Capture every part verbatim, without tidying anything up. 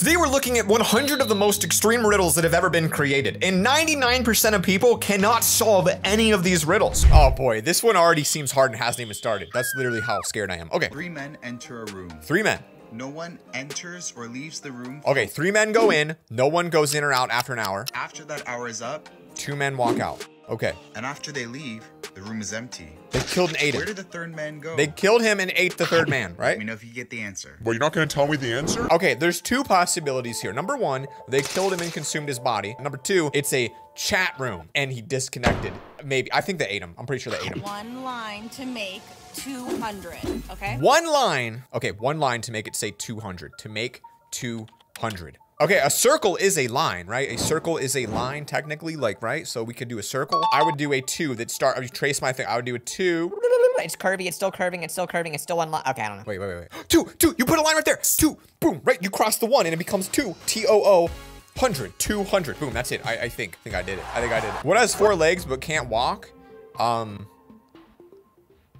Today we're looking at one hundred of the most extreme riddles that have ever been created, and ninety-nine percent of people cannot solve any of these riddles. Oh boy, this one already seems hard and hasn't even started. That's literally how scared I am. Okay. Three men enter a room. Three men. No one enters or leaves the room. Okay, three men go in. No one goes in or out after an hour. After that hour is up, two men walk out. Okay. And after they leave, the room is empty. They killed and ate him. Where did the third man go? They killed him and ate the third man, right? Let me know if you get the answer. Well, you're not going to tell me the answer? Okay, there's two possibilities here. Number one, they killed him and consumed his body. Number two, it's a chat room and he disconnected. Maybe. I think they ate him. I'm pretty sure they ate him. One line to make two hundred, okay? One line. Okay, one line to make it say two hundred. To make two hundred. Okay, a circle is a line, right? A circle is a line technically, like, right? So we could do a circle. I would do a two that start, I would trace my thing. I would do a two. It's curvy, it's still curving, it's still curving, it's still one line. Okay, I don't know. Wait, wait, wait, wait. Two, two, you put a line right there. Two, boom, right? You cross the one and it becomes two, T O O. Hundred, two hundred, boom, that's it. I, I think, I think I did it. I think I did it. What has four legs but can't walk? Um,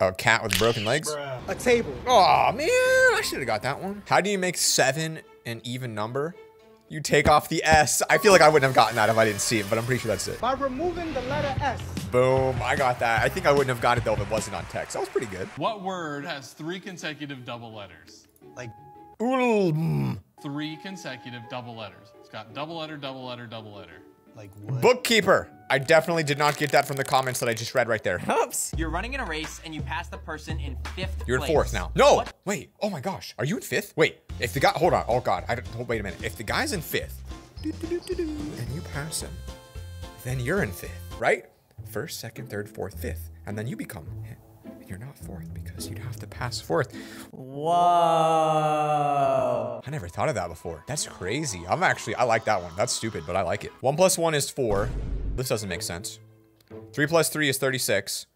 a cat with broken legs? A table. Aw, man, I should've got that one. How do you make seven an even number? You take off the S. I feel like I wouldn't have gotten that if I didn't see it, but I'm pretty sure that's it. By removing the letter S. Boom, I got that. I think I wouldn't have got it though if it wasn't on text. That was pretty good. What word has three consecutive double letters? Like, ooh. Three consecutive double letters. It's got double letter, double letter, double letter. Like what? Bookkeeper. I definitely did not get that from the comments that I just read right there. Oops. You're running in a race and you pass the person in fifth place. You're in fourth now. No, what? Wait, oh my gosh. Are you in fifth? Wait, if the guy, hold on, oh God, I don't, wait a minute. If the guy's in fifth, doo, doo, doo, doo, doo, and you pass him, then you're in fifth, right? First, second, third, fourth, fifth, and then you become, you're not fourth because you'd have to pass fourth. Whoa. I never thought of that before. That's crazy. I'm actually, I like that one. That's stupid, but I like it. One plus one is four. This doesn't make sense. Three plus three is thirty-six.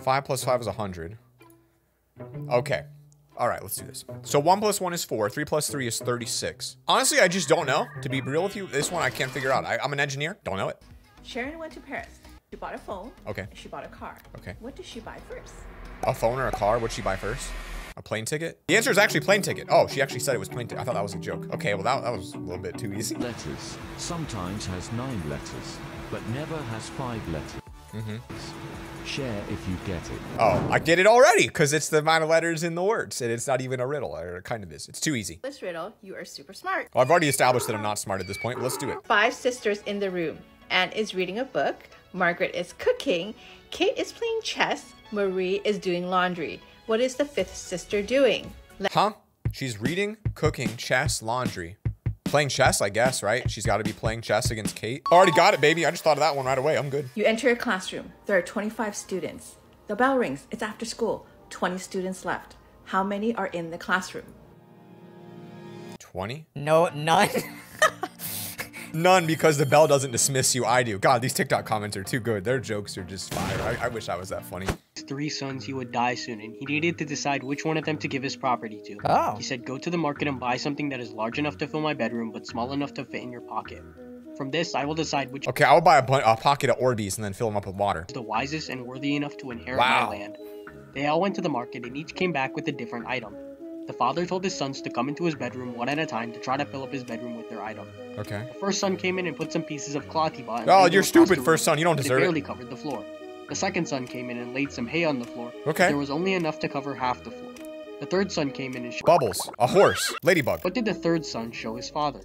Five plus five is one hundred. Okay. All right, let's do this. So one plus one is four, three plus three is thirty-six. Honestly, I just don't know. To be real with you, this one I can't figure out. I, I'm an engineer, don't know it. Sharon went to Paris. She bought a phone. Okay. She bought a car. Okay. What did she buy first? A phone or a car? What'd she buy first? A plane ticket? The answer is actually plane ticket. Oh, she actually said it was plane ticket. I thought that was a joke. Okay, well that, that was a little bit too easy. Letters sometimes has nine letters, but never has five letters. Mm-hmm. Share if you get it. Oh, I did it already because it's the amount of letters in the words and it's not even a riddle, or it kind of is. It's too easy. This riddle, you are super smart. Well, I've already established that I'm not smart at this point. Let's do it. Five sisters in the room. Anne is reading a book. Margaret is cooking. Kate is playing chess. Marie is doing laundry. What is the fifth sister doing? Le huh? She's reading, cooking, chess, laundry. Playing chess, I guess, right? She's got to be playing chess against Kate. Already got it, baby. I just thought of that one right away. I'm good. You enter a classroom. There are twenty-five students. The bell rings. It's after school. twenty students left. How many are in the classroom? twenty? No, none. None, because the bell doesn't dismiss you. I do. God, these TikTok comments are too good. Their jokes are just fire. I, I wish I was that funny. Three sons, he would die soon, and he needed to decide which one of them to give his property to. Oh. He said, go to the market and buy something that is large enough to fill my bedroom, but small enough to fit in your pocket. From this, I will decide which- Okay, I will buy a, a pocket of Orbeez and then fill them up with water. The wisest and worthy enough to inherit wow. my land. They all went to the market, and each came back with a different item. The father told his sons to come into his bedroom one at a time to try to fill up his bedroom with their item. Okay. The first son came in and put some pieces of cloth he bought. Oh, you're stupid, first son. You don't deserve it. It barely covered the floor. The second son came in and laid some hay on the floor. Okay. There was only enough to cover half the floor. The third son came in and showed Bubbles. A horse. Ladybug. What did the third son show his father?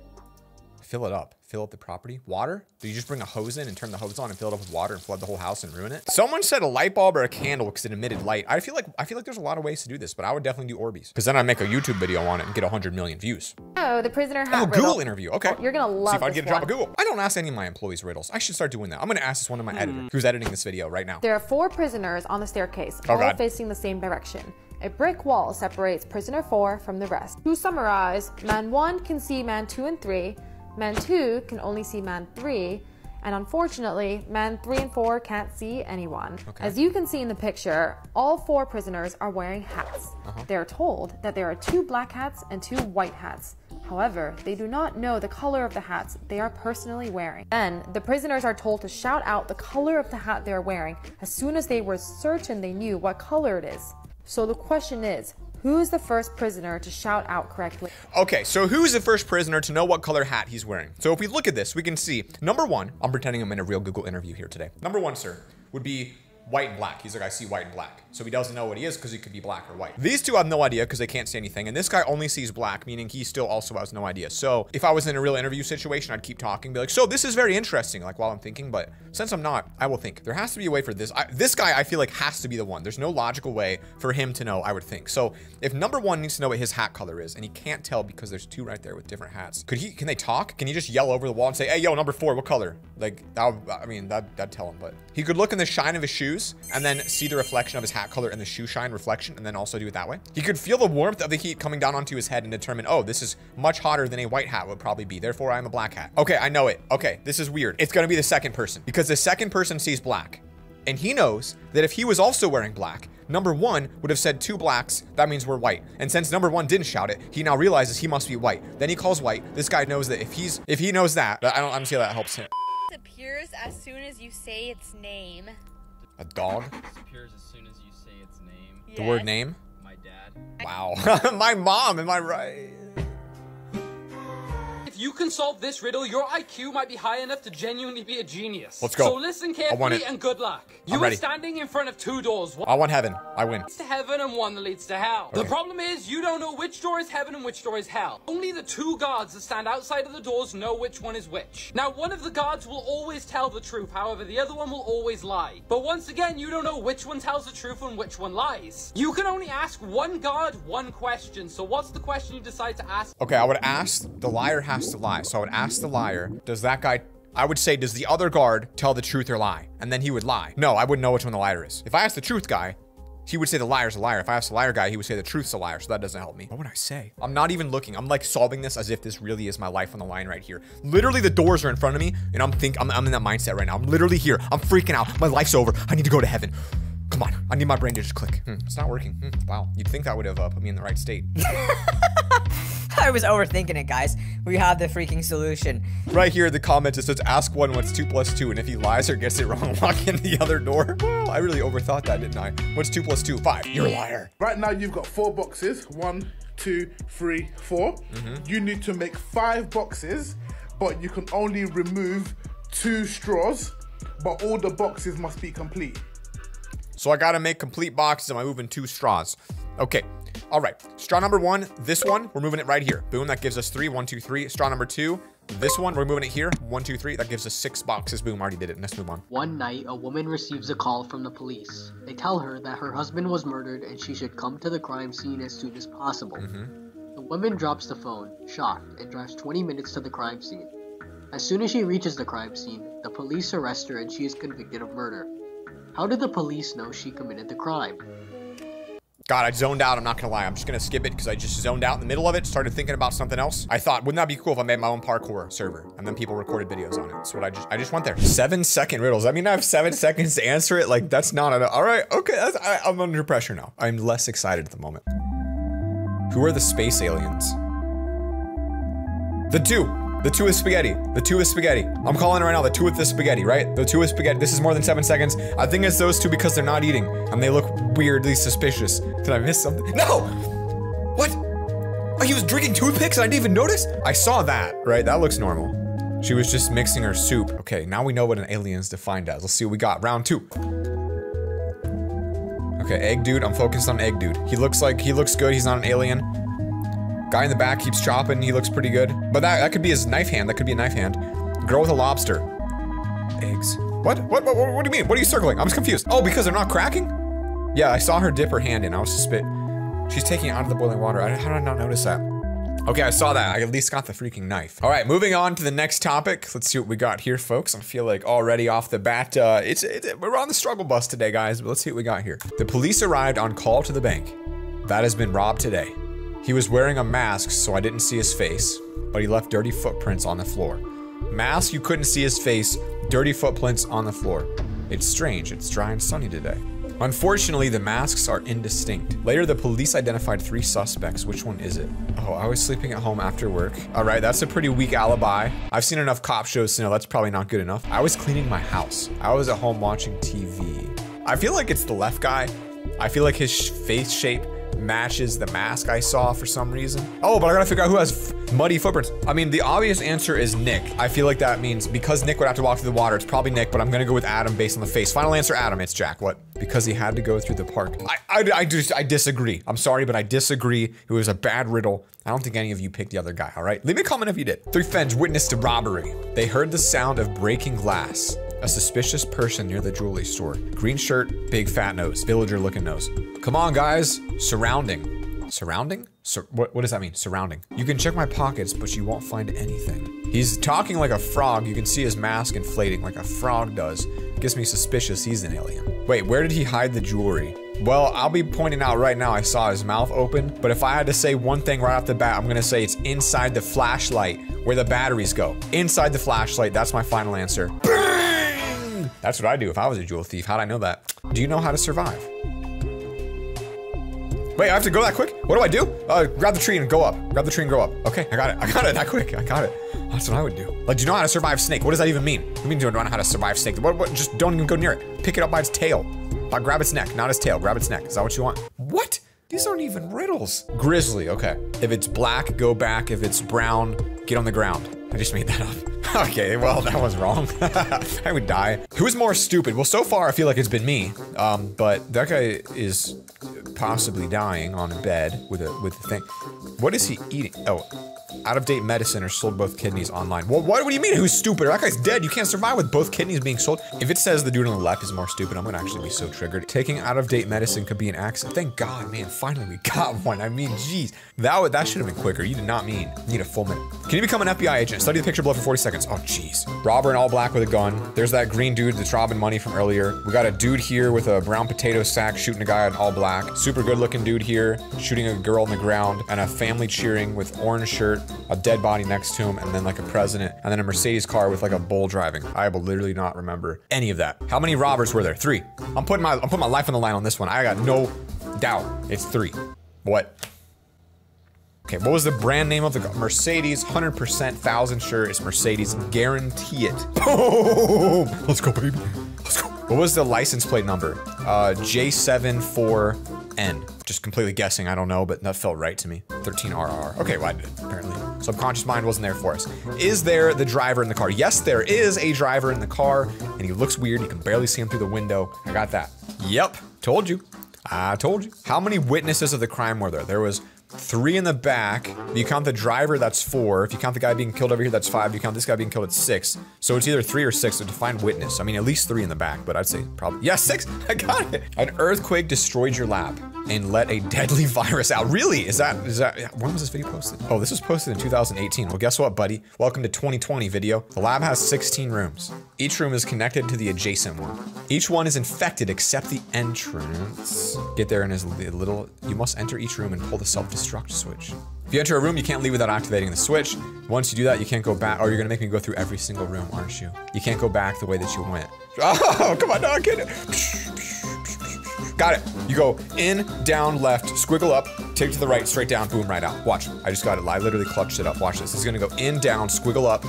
Fill it up. Fill up the property. Water? Do you just bring a hose in and turn the hose on and fill it up with water and flood the whole house and ruin it? Someone said a light bulb or a candle because it emitted light. I feel like I feel like there's a lot of ways to do this, but I would definitely do Orbeez because then I make a YouTube video on it and get one hundred million views. Oh, the prisoner hat. Oh, riddle. Google interview. Okay, you're gonna love. See if I get a job at Google. I don't ask any of my employees riddles. I should start doing that. I'm gonna ask this one to my hmm. editor who's editing this video right now. There are four prisoners on the staircase, oh, all God. facing the same direction. A brick wall separates prisoner four from the rest. To summarize, man one can see man two and three. Man two can only see man three, and unfortunately, man three and four can't see anyone. Okay. As you can see in the picture, all four prisoners are wearing hats. Uh-huh. They are told that there are two black hats and two white hats. However, they do not know the color of the hats they are personally wearing. Then, the prisoners are told to shout out the color of the hat they are wearing as soon as they were certain they knew what color it is. So the question is, Who's the first prisoner to shout out correctly? Okay, so who's the first prisoner to know what color hat he's wearing? So if we look at this, we can see, number one, I'm pretending I'm in a real Google interview here today. Number one, sir, would be white and black. He's like, I see white and black. So he doesn't know what he is because he could be black or white. These two have no idea because they can't see anything. And this guy only sees black, meaning he still also has no idea. So if I was in a real interview situation, I'd keep talking, be like, so this is very interesting, like while I'm thinking, but since I'm not, I will think. There has to be a way for this. I, this guy, I feel like has to be the one. There's no logical way for him to know, I would think. So if number one needs to know what his hat color is and he can't tell because there's two right there with different hats, could he, can they talk? Can he just yell over the wall and say, hey, yo, number four, what color? Like, I'll, I mean, that, that'd tell him, but he could look in the shine of his shoes and then see the reflection of his hat color and the shoe shine reflection, and then also do it that way. He could feel the warmth of the heat coming down onto his head and determine, oh, this is much hotter than a white hat would probably be. Therefore, I'm a black hat. Okay, I know it. Okay, this is weird. It's gonna be the second person because the second person sees black. And he knows that if he was also wearing black, number one would have said two blacks, that means we're white. And since number one didn't shout it, he now realizes he must be white. Then he calls white. This guy knows that if he's, if he knows that, I don't, I don't see how that helps him. It appears as soon as you say its name. A dog? It disappears as soon as you say its name. Yes. The word name? My dad. Wow. My mom, am I right? If you can solve this riddle, your I Q might be high enough to genuinely be a genius. Let's go. So listen carefully and good luck. You I'm ready. Are standing in front of two doors. One I want heaven. I win. One leads to heaven and one that leads to hell. Okay. The problem is you don't know which door is heaven and which door is hell. Only the two guards that stand outside of the doors know which one is which. Now, one of the guards will always tell the truth. However, the other one will always lie. But once again, you don't know which one tells the truth and which one lies. You can only ask one guard one question. So what's the question you decide to ask? Okay, I would ask the liar has to to lie. So I would ask the liar, does that guy, I would say, does the other guard tell the truth or lie? And then he would lie. No, I wouldn't know which one the liar is. If I asked the truth guy, he would say the liar's a liar. If I asked the liar guy, he would say the truth's a liar. So that doesn't help me. What would I say? I'm not even looking. I'm like solving this as if this really is my life on the line right here. Literally the doors are in front of me and I'm think I'm, I'm in that mindset right now. I'm literally here. I'm freaking out. My life's over. I need to go to heaven. Come on. I need my brain to just click. Hmm, it's not working. Hmm, wow. You'd think that would have uh, put me in the right state. I was overthinking it, guys. We have the freaking solution. Right here in the comments, it says, ask one what's two plus two, and if he lies or gets it wrong, walk in the other door. Well, I really overthought that, didn't I? What's two plus two? Five. You're a liar. Right now, you've got four boxes. One, two, three, four. Mm-hmm. You need to make five boxes, but you can only remove two straws, but all the boxes must be complete. So I gotta make complete boxes. Am I moving two straws? Okay. All right, straw number one, this one, we're moving it right here. Boom, that gives us three, one, two, three. Straw number two, this one, we're moving it here. One, two, three, that gives us six boxes. Boom, already did it, let's move on. One night, a woman receives a call from the police. They tell her that her husband was murdered and she should come to the crime scene as soon as possible. Mm-hmm. The woman drops the phone, shocked, and drives twenty minutes to the crime scene. As soon as she reaches the crime scene, the police arrest her and she is convicted of murder. How did the police know she committed the crime? God, I zoned out. I'm not gonna lie. I'm just gonna skip it because I just zoned out in the middle of it, started thinking about something else. I thought, wouldn't that be cool if I made my own parkour server and then people recorded videos on it? That's what I just, I just went there. Seven second riddles. I mean, I have seven seconds to answer it. Like, that's not enough. All right, okay, that's, I, I'm under pressure now. I'm less excited at the moment. Who are the space aliens? The two. The two is spaghetti. The two is spaghetti. I'm calling it right now. The two with the spaghetti, right? The two is spaghetti. This is more than seven seconds. I think it's those two because they're not eating and they look weirdly suspicious. Did I miss something? No! What? Oh, he was drinking toothpicks and I didn't even notice? I saw that, right? That looks normal. She was just mixing her soup. Okay, now we know what an alien's defined as. Let's see what we got. Round two. Okay, egg dude. I'm focused on egg dude. He looks like, he looks good. He's not an alien. Guy in the back keeps chopping. He looks pretty good. But that, that could be his knife hand. That could be a knife hand. Girl with a lobster. Eggs. What? What? What, what, what do you mean? What are you circling? I'm just confused. Oh, because they're not cracking? Yeah, I saw her dip her hand in. I was just spit. She's taking it out of the boiling water. I, how did I not notice that? Okay, I saw that. I at least got the freaking knife. All right, moving on to the next topic. Let's see what we got here, folks. I feel like already off the bat, uh, it's, it's we're on the struggle bus today, guys. But let's see what we got here. The police arrived on call to the bank. That has been robbed today. He was wearing a mask, so I didn't see his face, but he left dirty footprints on the floor. Mask, you couldn't see his face, dirty footprints on the floor. It's strange, it's dry and sunny today. Unfortunately, the masks are indistinct. Later, the police identified three suspects. Which one is it? Oh, I was sleeping at home after work. All right, that's a pretty weak alibi. I've seen enough cop shows to know that's probably not good enough. I was cleaning my house. I was at home watching T V. I feel like it's the left guy. I feel like his face shape matches the mask I saw for some reason. Oh, but I gotta figure out who has f muddy footprints. I mean, the obvious answer is Nick. I feel like that means, because Nick would have to walk through the water, it's probably Nick, but I'm gonna go with Adam based on the face. Final answer, Adam. It's Jack. What? Because he had to go through the park. I, I, I just, I disagree. I'm sorry, but I disagree. It was a bad riddle. I don't think any of you picked the other guy, all right? Leave me a comment if you did. Three friends witnessed to robbery. They heard the sound of breaking glass. A suspicious person near the jewelry store. Green shirt, big fat nose, villager looking nose. Come on, guys. Surrounding. Surrounding? Sur what, what does that mean? Surrounding. You can check my pockets, but you won't find anything. He's talking like a frog. You can see his mask inflating like a frog does. Gets me suspicious he's an alien. Wait, where did he hide the jewelry? Well, I'll be pointing out right now I saw his mouth open, but if I had to say one thing right off the bat, I'm gonna say it's inside the flashlight where the batteries go. Inside the flashlight, that's my final answer. Bang! That's what I do if I was a jewel thief. How'd I know that? Do you know how to survive? Wait, I have to go that quick? What do I do? Uh, grab the tree and go up. Grab the tree and go up. Okay, I got it. I got it that quick. I got it. That's what I would do. Like, do you know how to survive snake? What does that even mean? What do you mean, do you know how to survive snake? What, what? Just don't even go near it. Pick it up by its tail. I'll grab its neck, not its tail. Grab its neck. Is that what you want? What? These aren't even riddles. Grizzly, okay. If it's black, go back. If it's brown, get on the ground. I just made that up. Okay, well, that was wrong. I would die. Who's more stupid? Well, so far, I feel like it's been me. Um, but that guy is possibly dying on a bed with a with a thing. What is he eating? Oh, out-of-date medicine or sold both kidneys online. Well, what, what do you mean who's stupid? That guy's dead. You can't survive with both kidneys being sold. If it says the dude on the left is more stupid, I'm gonna actually be so triggered. Taking out-of-date medicine could be an accident. Thank God, man, finally we got one. I mean, jeez. That, that should have been quicker. You did not mean, you need a full minute. Can you become an F B I agent? Study the picture below for forty seconds. Oh, jeez. Robber in all black with a gun. There's that green dude that's robbing money from earlier. We got a dude here with a brown potato sack shooting a guy in all black. Super good looking dude here, shooting a girl on the ground, and a family cheering with orange shirt, a dead body next to him, and then like a president, and then a Mercedes car with like a bull driving. I will literally not remember any of that. How many robbers were there? Three. I'm putting my I'm putting my life on the line on this one. I got no doubt. It's three. What? Okay, what was the brand name of the car? Mercedes, one hundred percent, thousand sure it's Mercedes. Guarantee it. Boom! Let's go, baby. Let's go. What was the license plate number? Uh, J seven four N. Just completely guessing, I don't know, but that felt right to me. thirteen R R. Okay, well I did, apparently. Subconscious mind wasn't there for us. Is there the driver in the car? Yes, there is a driver in the car, and he looks weird. You can barely see him through the window. I got that. Yep, told you. I told you. How many witnesses of the crime were there? There was three in the back. If you count the driver, that's four. If you count the guy being killed over here, that's five. If you count this guy being killed, it's six. So it's either three or six, so define witness. I mean, at least three in the back, but I'd say probably, yeah, six, I got it. An earthquake destroyed your lab and let a deadly virus out. Really? Is that, is that, when was this video posted? Oh, this was posted in two thousand eighteen. Well, guess what, buddy? Welcome to twenty twenty video. The lab has sixteen rooms. Each room is connected to the adjacent one. Each one is infected except the entrance. Get there and is little, you must enter each room and pull the self-destruct switch. If you enter a room, you can't leave without activating the switch. Once you do that, you can't go back. Oh, you're gonna make me go through every single room, aren't you? You can't go back the way that you went. Oh, come on, no, I get it. Got it. You go in, down, left, squiggle up, take to the right, straight down, boom, right out. Watch, I just got it. I literally clutched it up. Watch this. It's gonna go in, down, squiggle up.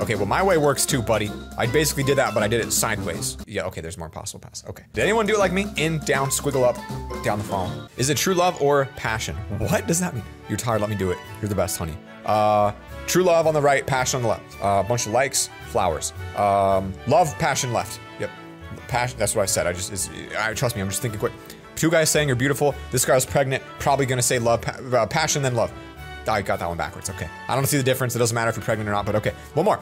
Okay, well, my way works too, buddy. I basically did that, but I did it sideways. Yeah, okay, there's more impossible paths. Okay. Did anyone do it like me? In, down, squiggle up, down the phone. Is it true love or passion? What does that mean? You're tired, let me do it. You're the best, honey. Uh, true love on the right, passion on the left. A uh, bunch of likes, flowers. Um, love, passion, left. Yep. Passion, that's what I said. I just, it's, I, trust me, I'm just thinking quick. Two guys saying you're beautiful. This girl's pregnant. Probably gonna say love, pa uh, passion, then love. I got that one backwards, okay. I don't see the difference. It doesn't matter if you're pregnant or not, but okay. One more.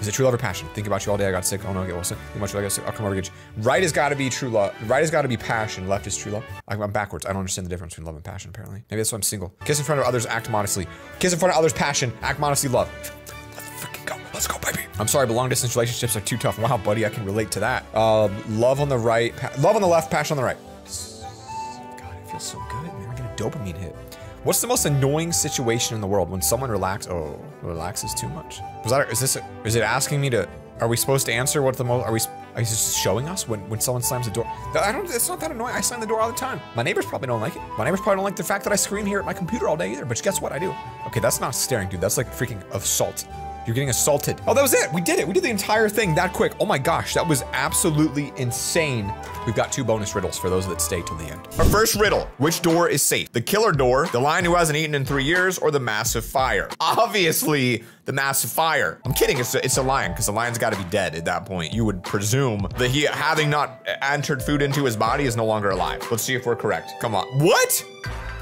Is it true love or passion? Think about you all day, I got sick. Oh no, I get well sick. Think about you, I got sick. I'll come over and get you. Right has gotta be true love. Right has gotta be passion. Left is true love. I'm backwards. I don't understand the difference between love and passion, apparently. Maybe that's why I'm single. Kiss in front of others, act modestly. Kiss in front of others, passion, act modestly, love. Let's freaking go. Let's go, baby. I'm sorry, but long distance relationships are too tough. Wow, buddy, I can relate to that. Uh, love on the right, love on the left, passion on the right. God, it feels so good, man. I get a dopamine hit. What's the most annoying situation in the world? When someone relax, oh, relaxes too much. Was that, is this, a, is it asking me to, are we supposed to answer what the most, are we, is this showing us when, when someone slams the door? I don't, it's not that annoying, I slam the door all the time. My neighbors probably don't like it. My neighbors probably don't like the fact that I scream here at my computer all day either, but guess what, I do. Okay, that's not staring, dude, that's like freaking assault. You're getting assaulted. Oh, that was it. We did it. We did the entire thing that quick. Oh my gosh, that was absolutely insane. We've got two bonus riddles for those that stay till the end. Our first riddle, which door is safe? The killer door, the lion who hasn't eaten in three years, or the massive fire? Obviously, the massive fire. I'm kidding, it's a, it's a lion, because the lion's gotta be dead at that point. You would presume that he, having not entered food into his body, is no longer alive. Let's see if we're correct. Come on. What?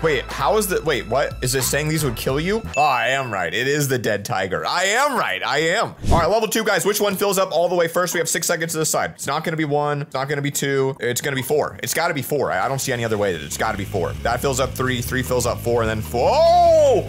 Wait, how is the, wait, what? Is this saying these would kill you? Oh, I am right. It is the dead tiger. I am right. I am. All right, level two, guys. Which one fills up all the way first? We have six seconds to decide. It's not going to be one. It's not going to be two. It's going to be four. It's got to be four. I, I don't see any other way that it's got to be four. That fills up three. Three fills up four, and then four. Oh!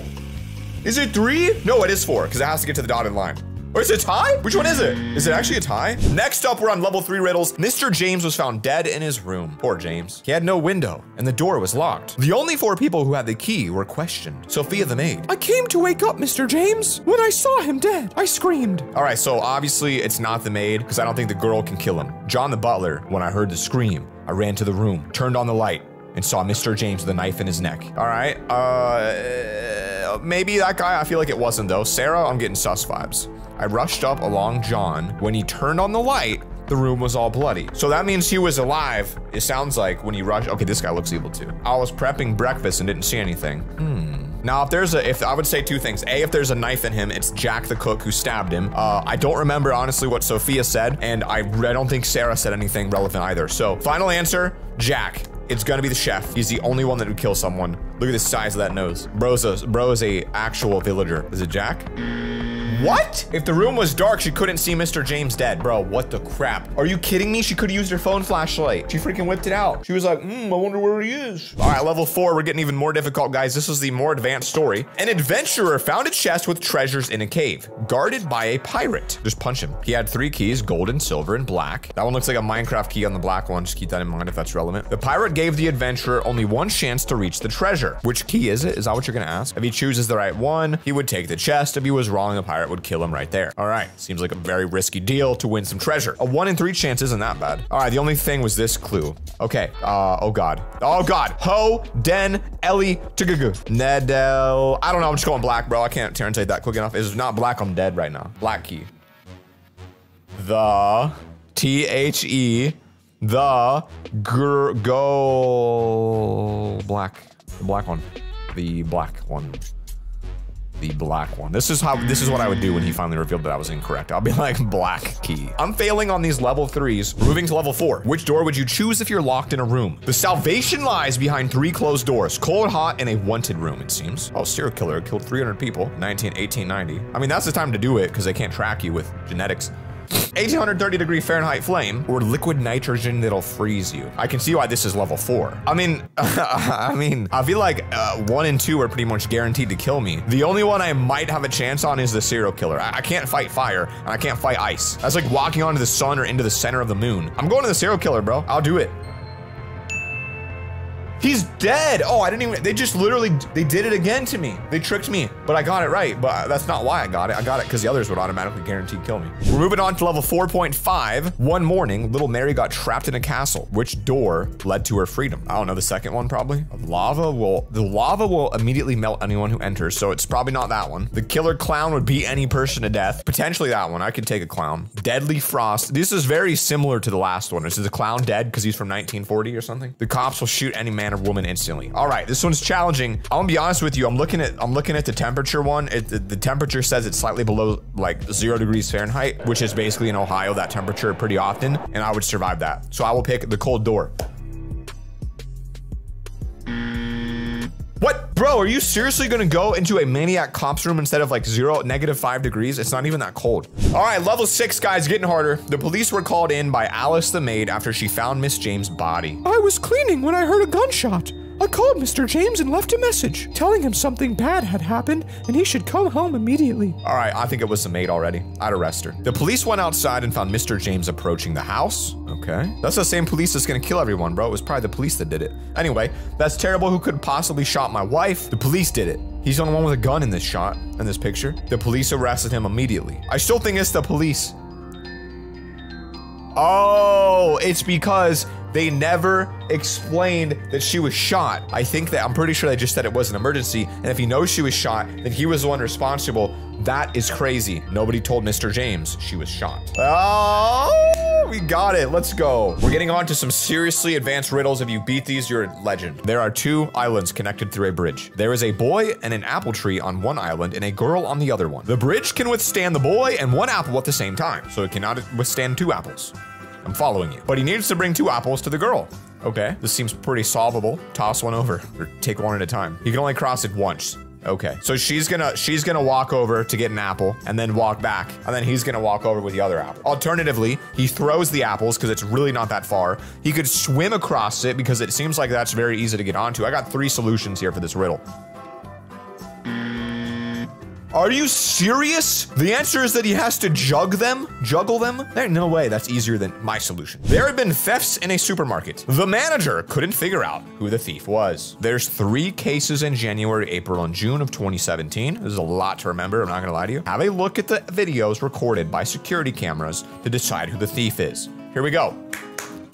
Is it three? No, it is four, because it has to get to the dotted line. Or is it a tie? Which one is it? Is it actually a tie? Next up, we're on level three riddles. Mister James was found dead in his room. Poor James. He had no window and the door was locked. The only four people who had the key were questioned. Sophia the maid. I came to wake up Mister James. When I saw him dead, I screamed. All right, so obviously it's not the maid because I don't think the girl can kill him. John the butler, when I heard the scream, I ran to the room, turned on the light, and saw Mister James with a knife in his neck. All right, uh, maybe that guy, I feel like it wasn't though. Sarah, I'm getting sus vibes. I rushed up along John. When he turned on the light, the room was all bloody. So that means he was alive. It sounds like when he rushed, okay, this guy looks evil too. I was prepping breakfast and didn't see anything. Hmm. Now, if there's a, if I would say two things. A, if there's a knife in him, it's Jack the cook who stabbed him. Uh, I don't remember honestly what Sophia said, and I, I don't think Sarah said anything relevant either. So final answer, Jack. It's gonna be the chef. He's the only one that would kill someone. Look at the size of that nose. Bro's a, bro is a actual villager. Is it Jack? What? If the room was dark, she couldn't see Mister James dead. Bro, what the crap? Are you kidding me? She could've used her phone flashlight. She freaking whipped it out. She was like, hmm, I wonder where he is. All right, level four, we're getting even more difficult, guys. This is the more advanced story. An adventurer found a chest with treasures in a cave, guarded by a pirate. Just punch him. He had three keys, gold and silver and black. That one looks like a Minecraft key on the black one. Just keep that in mind if that's relevant. The pirate gave the adventurer only one chance to reach the treasure. Which key is it? Is that what you're gonna ask? If he chooses the right one, he would take the chest. If he was wrong, the pirate would kill him right there. All right, seems like a very risky deal to win some treasure. A one in three chance isn't that bad. All right, the only thing was this clue. Okay, uh, oh God, oh God. Ho, Den, Ellie, Tugugu, Nedel. I don't know, I'm just going black, bro. I can't translate that quick enough. It's not black, I'm dead right now. Black key. The, T H E, the, gr, go, black, the black one, the black one. The black one. This is how, this is what I would do when he finally revealed that I was incorrect. I'll be like, black key. I'm failing on these level threes. We're moving to level four. Which door would you choose if you're locked in a room? The salvation lies behind three closed doors, cold, hot, and a wanted room, it seems. Oh, serial killer killed three hundred people, nineteen, eighteen ninety. I mean, that's the time to do it because they can't track you with genetics. eighteen thirty degree Fahrenheit flame or liquid nitrogen that'll freeze you. I can see why this is level four. I mean, I mean, I feel like uh, one and two are pretty much guaranteed to kill me. The only one I might have a chance on is the serial killer. I, I can't fight fire and I can't fight ice. That's like walking onto the sun or into the center of the moon. I'm going to the serial killer, bro. I'll do it. He's dead. Oh, I didn't even, they just literally, they did it again to me. They tricked me, but I got it right. But that's not why I got it. I got it because the others would automatically guarantee kill me. We're moving on to level four point five. One morning, little Mary got trapped in a castle. Which door led to her freedom? I don't know, the second one probably. Lava will, the lava will immediately melt anyone who enters. So it's probably not that one. The killer clown would beat any person to death. Potentially that one, I could take a clown. Deadly frost. This is very similar to the last one. Is the clown dead because he's from nineteen forty or something? The cops will shoot any man or woman instantly. All right, this one's challenging. I'm gonna be honest with you. I'm looking at I'm looking at the temperature one. It, the, the temperature says it's slightly below like zero degrees Fahrenheit, which is basically in Ohio, that temperature pretty often, and I would survive that. So I will pick the cold door. What? Bro, are you seriously gonna go into a maniac cop's room instead of like zero, negative five degrees? It's not even that cold. All right, level six, guys, getting harder. The police were called in by Alice the maid after she found Miss James' body. I was cleaning when I heard a gunshot. I called Mister James and left a message telling him something bad had happened and he should come home immediately. All right, I think it was the maid already. I'd arrest her. The police went outside and found Mister James approaching the house. Okay. That's the same police that's gonna kill everyone, bro. It was probably the police that did it. Anyway, that's terrible. Who could possibly shot my wife? The police did it. He's the only one with a gun in this shot, in this picture. The police arrested him immediately. I still think it's the police. Oh, it's because they never explained that she was shot. I think that, I'm pretty sure they just said it was an emergency. And if he knows she was shot, then he was the one responsible. That is crazy. Nobody told Mister James she was shot. Oh, we got it. Let's go. We're getting on to some seriously advanced riddles. If you beat these, you're a legend. There are two islands connected through a bridge. There is a boy and an apple tree on one island and a girl on the other one. The bridge can withstand the boy and one apple at the same time. So it cannot withstand two apples. I'm following you. But he needs to bring two apples to the girl. Okay, this seems pretty solvable. Toss one over or take one at a time. You can only cross it once. Okay, so she's gonna she's gonna walk over to get an apple and then walk back, and then he's gonna walk over with the other apple. Alternatively, he throws the apples because it's really not that far. He could swim across it because it seems like that's very easy to get onto. I got three solutions here for this riddle. Are you serious? The answer is that he has to jug them, juggle them. There ain't no way that's easier than my solution. There had been thefts in a supermarket. The manager couldn't figure out who the thief was. There's three cases in January, April, and June of twenty seventeen. This is a lot to remember, I'm not gonna lie to you. Have a look at the videos recorded by security cameras to decide who the thief is. Here we go.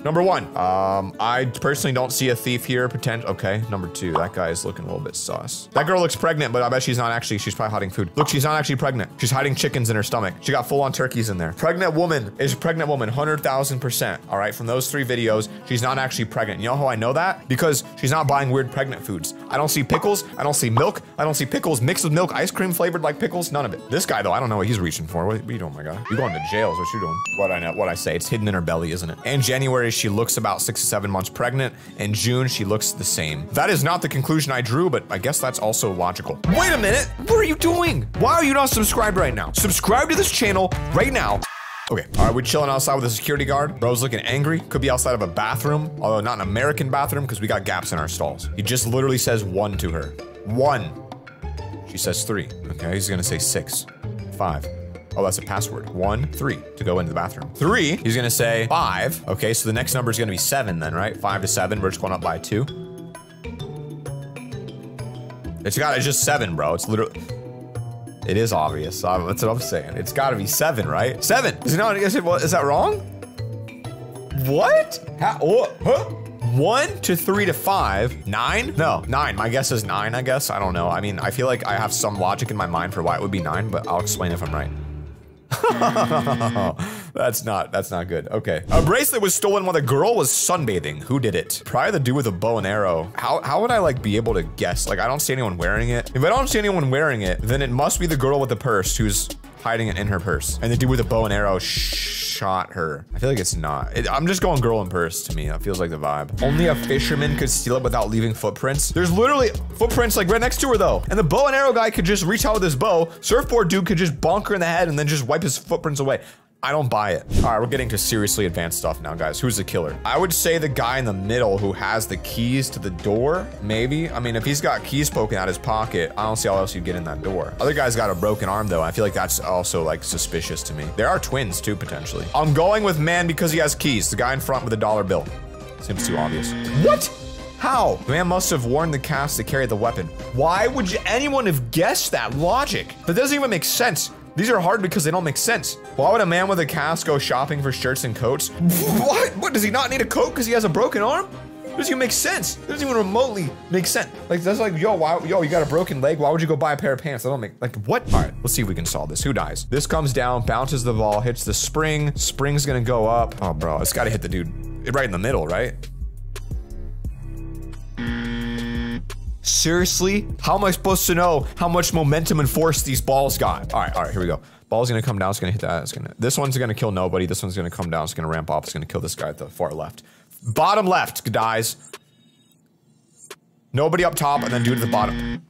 Number one, um, I personally don't see a thief here, potential, okay. Number two, that guy is looking a little bit sauce. That girl looks pregnant, but I bet she's not actually, she's probably hiding food. Look, she's not actually pregnant. She's hiding chickens in her stomach. She got full on turkeys in there. Pregnant woman is a pregnant woman, one hundred thousand percent. All right, from those three videos, she's not actually pregnant. You know how I know that? Because she's not buying weird pregnant foods. I don't see pickles, I don't see milk, I don't see pickles mixed with milk, ice cream flavored like pickles, none of it. This guy though, I don't know what he's reaching for. What, what are you doing, my guy? You're going to jail, is what you doing? What I know, what I say, it's hidden in her belly, isn't it? And January, she looks about six to seven months pregnant. In June, she looks the same. That is not the conclusion I drew, but I guess that's also logical. Wait a minute, what are you doing? Why are you not subscribed right now? Subscribe to this channel right now. Okay, all right, we're chilling outside with a security guard. Bro's looking angry. Could be outside of a bathroom, although not an American bathroom because we got gaps in our stalls. He just literally says one to her. One. She says three. Okay, he's gonna say six, five. Oh, that's a password. One, three, to go into the bathroom. Three, he's gonna say five. Okay, so the next number is gonna be seven then, right? Five to seven, we're just going up by two. It's got, it's just seven, bro. It's literally, it is obvious. So that's what I'm saying. It's gotta be seven, right? Seven, is it not, is, it, is that wrong? What? How, oh, huh? One to three to five, nine? No, nine, my guess is nine, I guess. I don't know, I mean, I feel like I have some logic in my mind for why it would be nine, but I'll explain if I'm right. that's not, that's not good. Okay. A bracelet was stolen while the girl was sunbathing. Who did it? Probably the dude with a bow and arrow. How, how would I like be able to guess? Like, I don't see anyone wearing it. If I don't see anyone wearing it, then it must be the girl with the purse who's hiding it in her purse. And the dude with a bow and arrow shot her. I feel like it's not. It, I'm just going girl in purse to me. That feels like the vibe. Only a fisherman could steal it without leaving footprints. There's literally footprints like right next to her though. And the bow and arrow guy could just reach out with his bow. Surfboard dude could just bonk her in the head and then just wipe his footprints away. I don't buy it. All right, we're getting to seriously advanced stuff now, guys. Who's the killer? I would say the guy in the middle who has the keys to the door, maybe. I mean, if he's got keys poking out his pocket, I don't see how else you'd get in that door. Other guy's got a broken arm though. I feel like that's also like suspicious to me. There are twins too, potentially. I'm going with man because he has keys. The guy in front with a dollar bill. Seems too obvious. What? How? The man must have warned the cast to carry the weapon. Why would anyone have guessed that logic? That doesn't even make sense. These are hard because they don't make sense. Why would a man with a cast go shopping for shirts and coats? What? What, does he not need a coat because he has a broken arm? It doesn't even make sense. It doesn't even remotely make sense. Like, that's like, yo, why, yo, you got a broken leg. Why would you go buy a pair of pants? That don't make, like, what? All right, let's see if we can solve this. Who dies? This comes down, bounces the ball, hits the spring. Spring's gonna go up. Oh, bro, it's gotta hit the dude right in the middle, right? Seriously? How am I supposed to know how much momentum and force these balls got? All right, all right, here we go. Ball's gonna come down, it's gonna hit that, it's gonna, this one's gonna kill nobody, this one's gonna come down, it's gonna ramp up, it's gonna kill this guy at the far left. Bottom left dies. Nobody up top, and then dude at the bottom.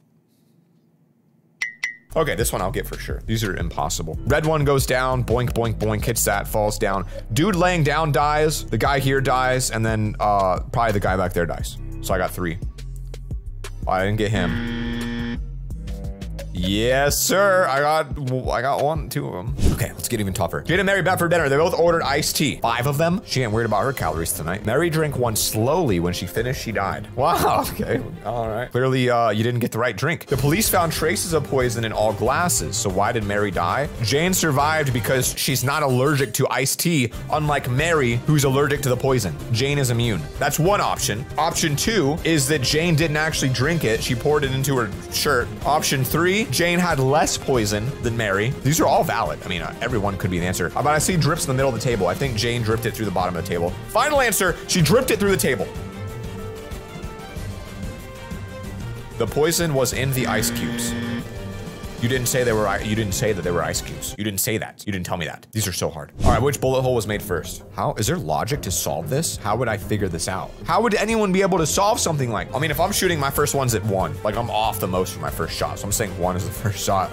Okay, this one I'll get for sure. These are impossible. Red one goes down, boink, boink, boink, hits that, falls down. Dude laying down dies, the guy here dies, and then uh, probably the guy back there dies. So I got three. I didn't get him. Yes, sir. I got I got one, two of them. Okay, let's get even tougher. Jade and Mary met for dinner. They both ordered iced tea. Five of them. She ain't worried about her calories tonight. Mary drank one slowly. When she finished, she died. Wow, okay, all right. Clearly, uh, you didn't get the right drink. The police found traces of poison in all glasses. So why did Mary die? Jane survived because she's not allergic to iced tea, unlike Mary, who's allergic to the poison. Jane is immune. That's one option. Option two is that Jane didn't actually drink it. She poured it into her shirt. Option three Jane had less poison than Mary. These are all valid. I mean, uh, everyone could be an answer. Uh, but I see drips in the middle of the table. I think Jane dripped it through the bottom of the table. Final answer, she dripped it through the table. The poison was in the ice cubes. You didn't say they were, you didn't say that they were ice cubes. You didn't say that. You didn't tell me that. These are so hard. All right, which bullet hole was made first? How, is there logic to solve this? How would I figure this out? How would anyone be able to solve something like, I mean, if I'm shooting my first ones at one, like I'm off the most for my first shot. So I'm saying one is the first shot.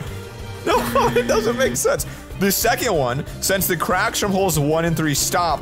No, it doesn't make sense. The second one, since the cracks from holes one and three stop.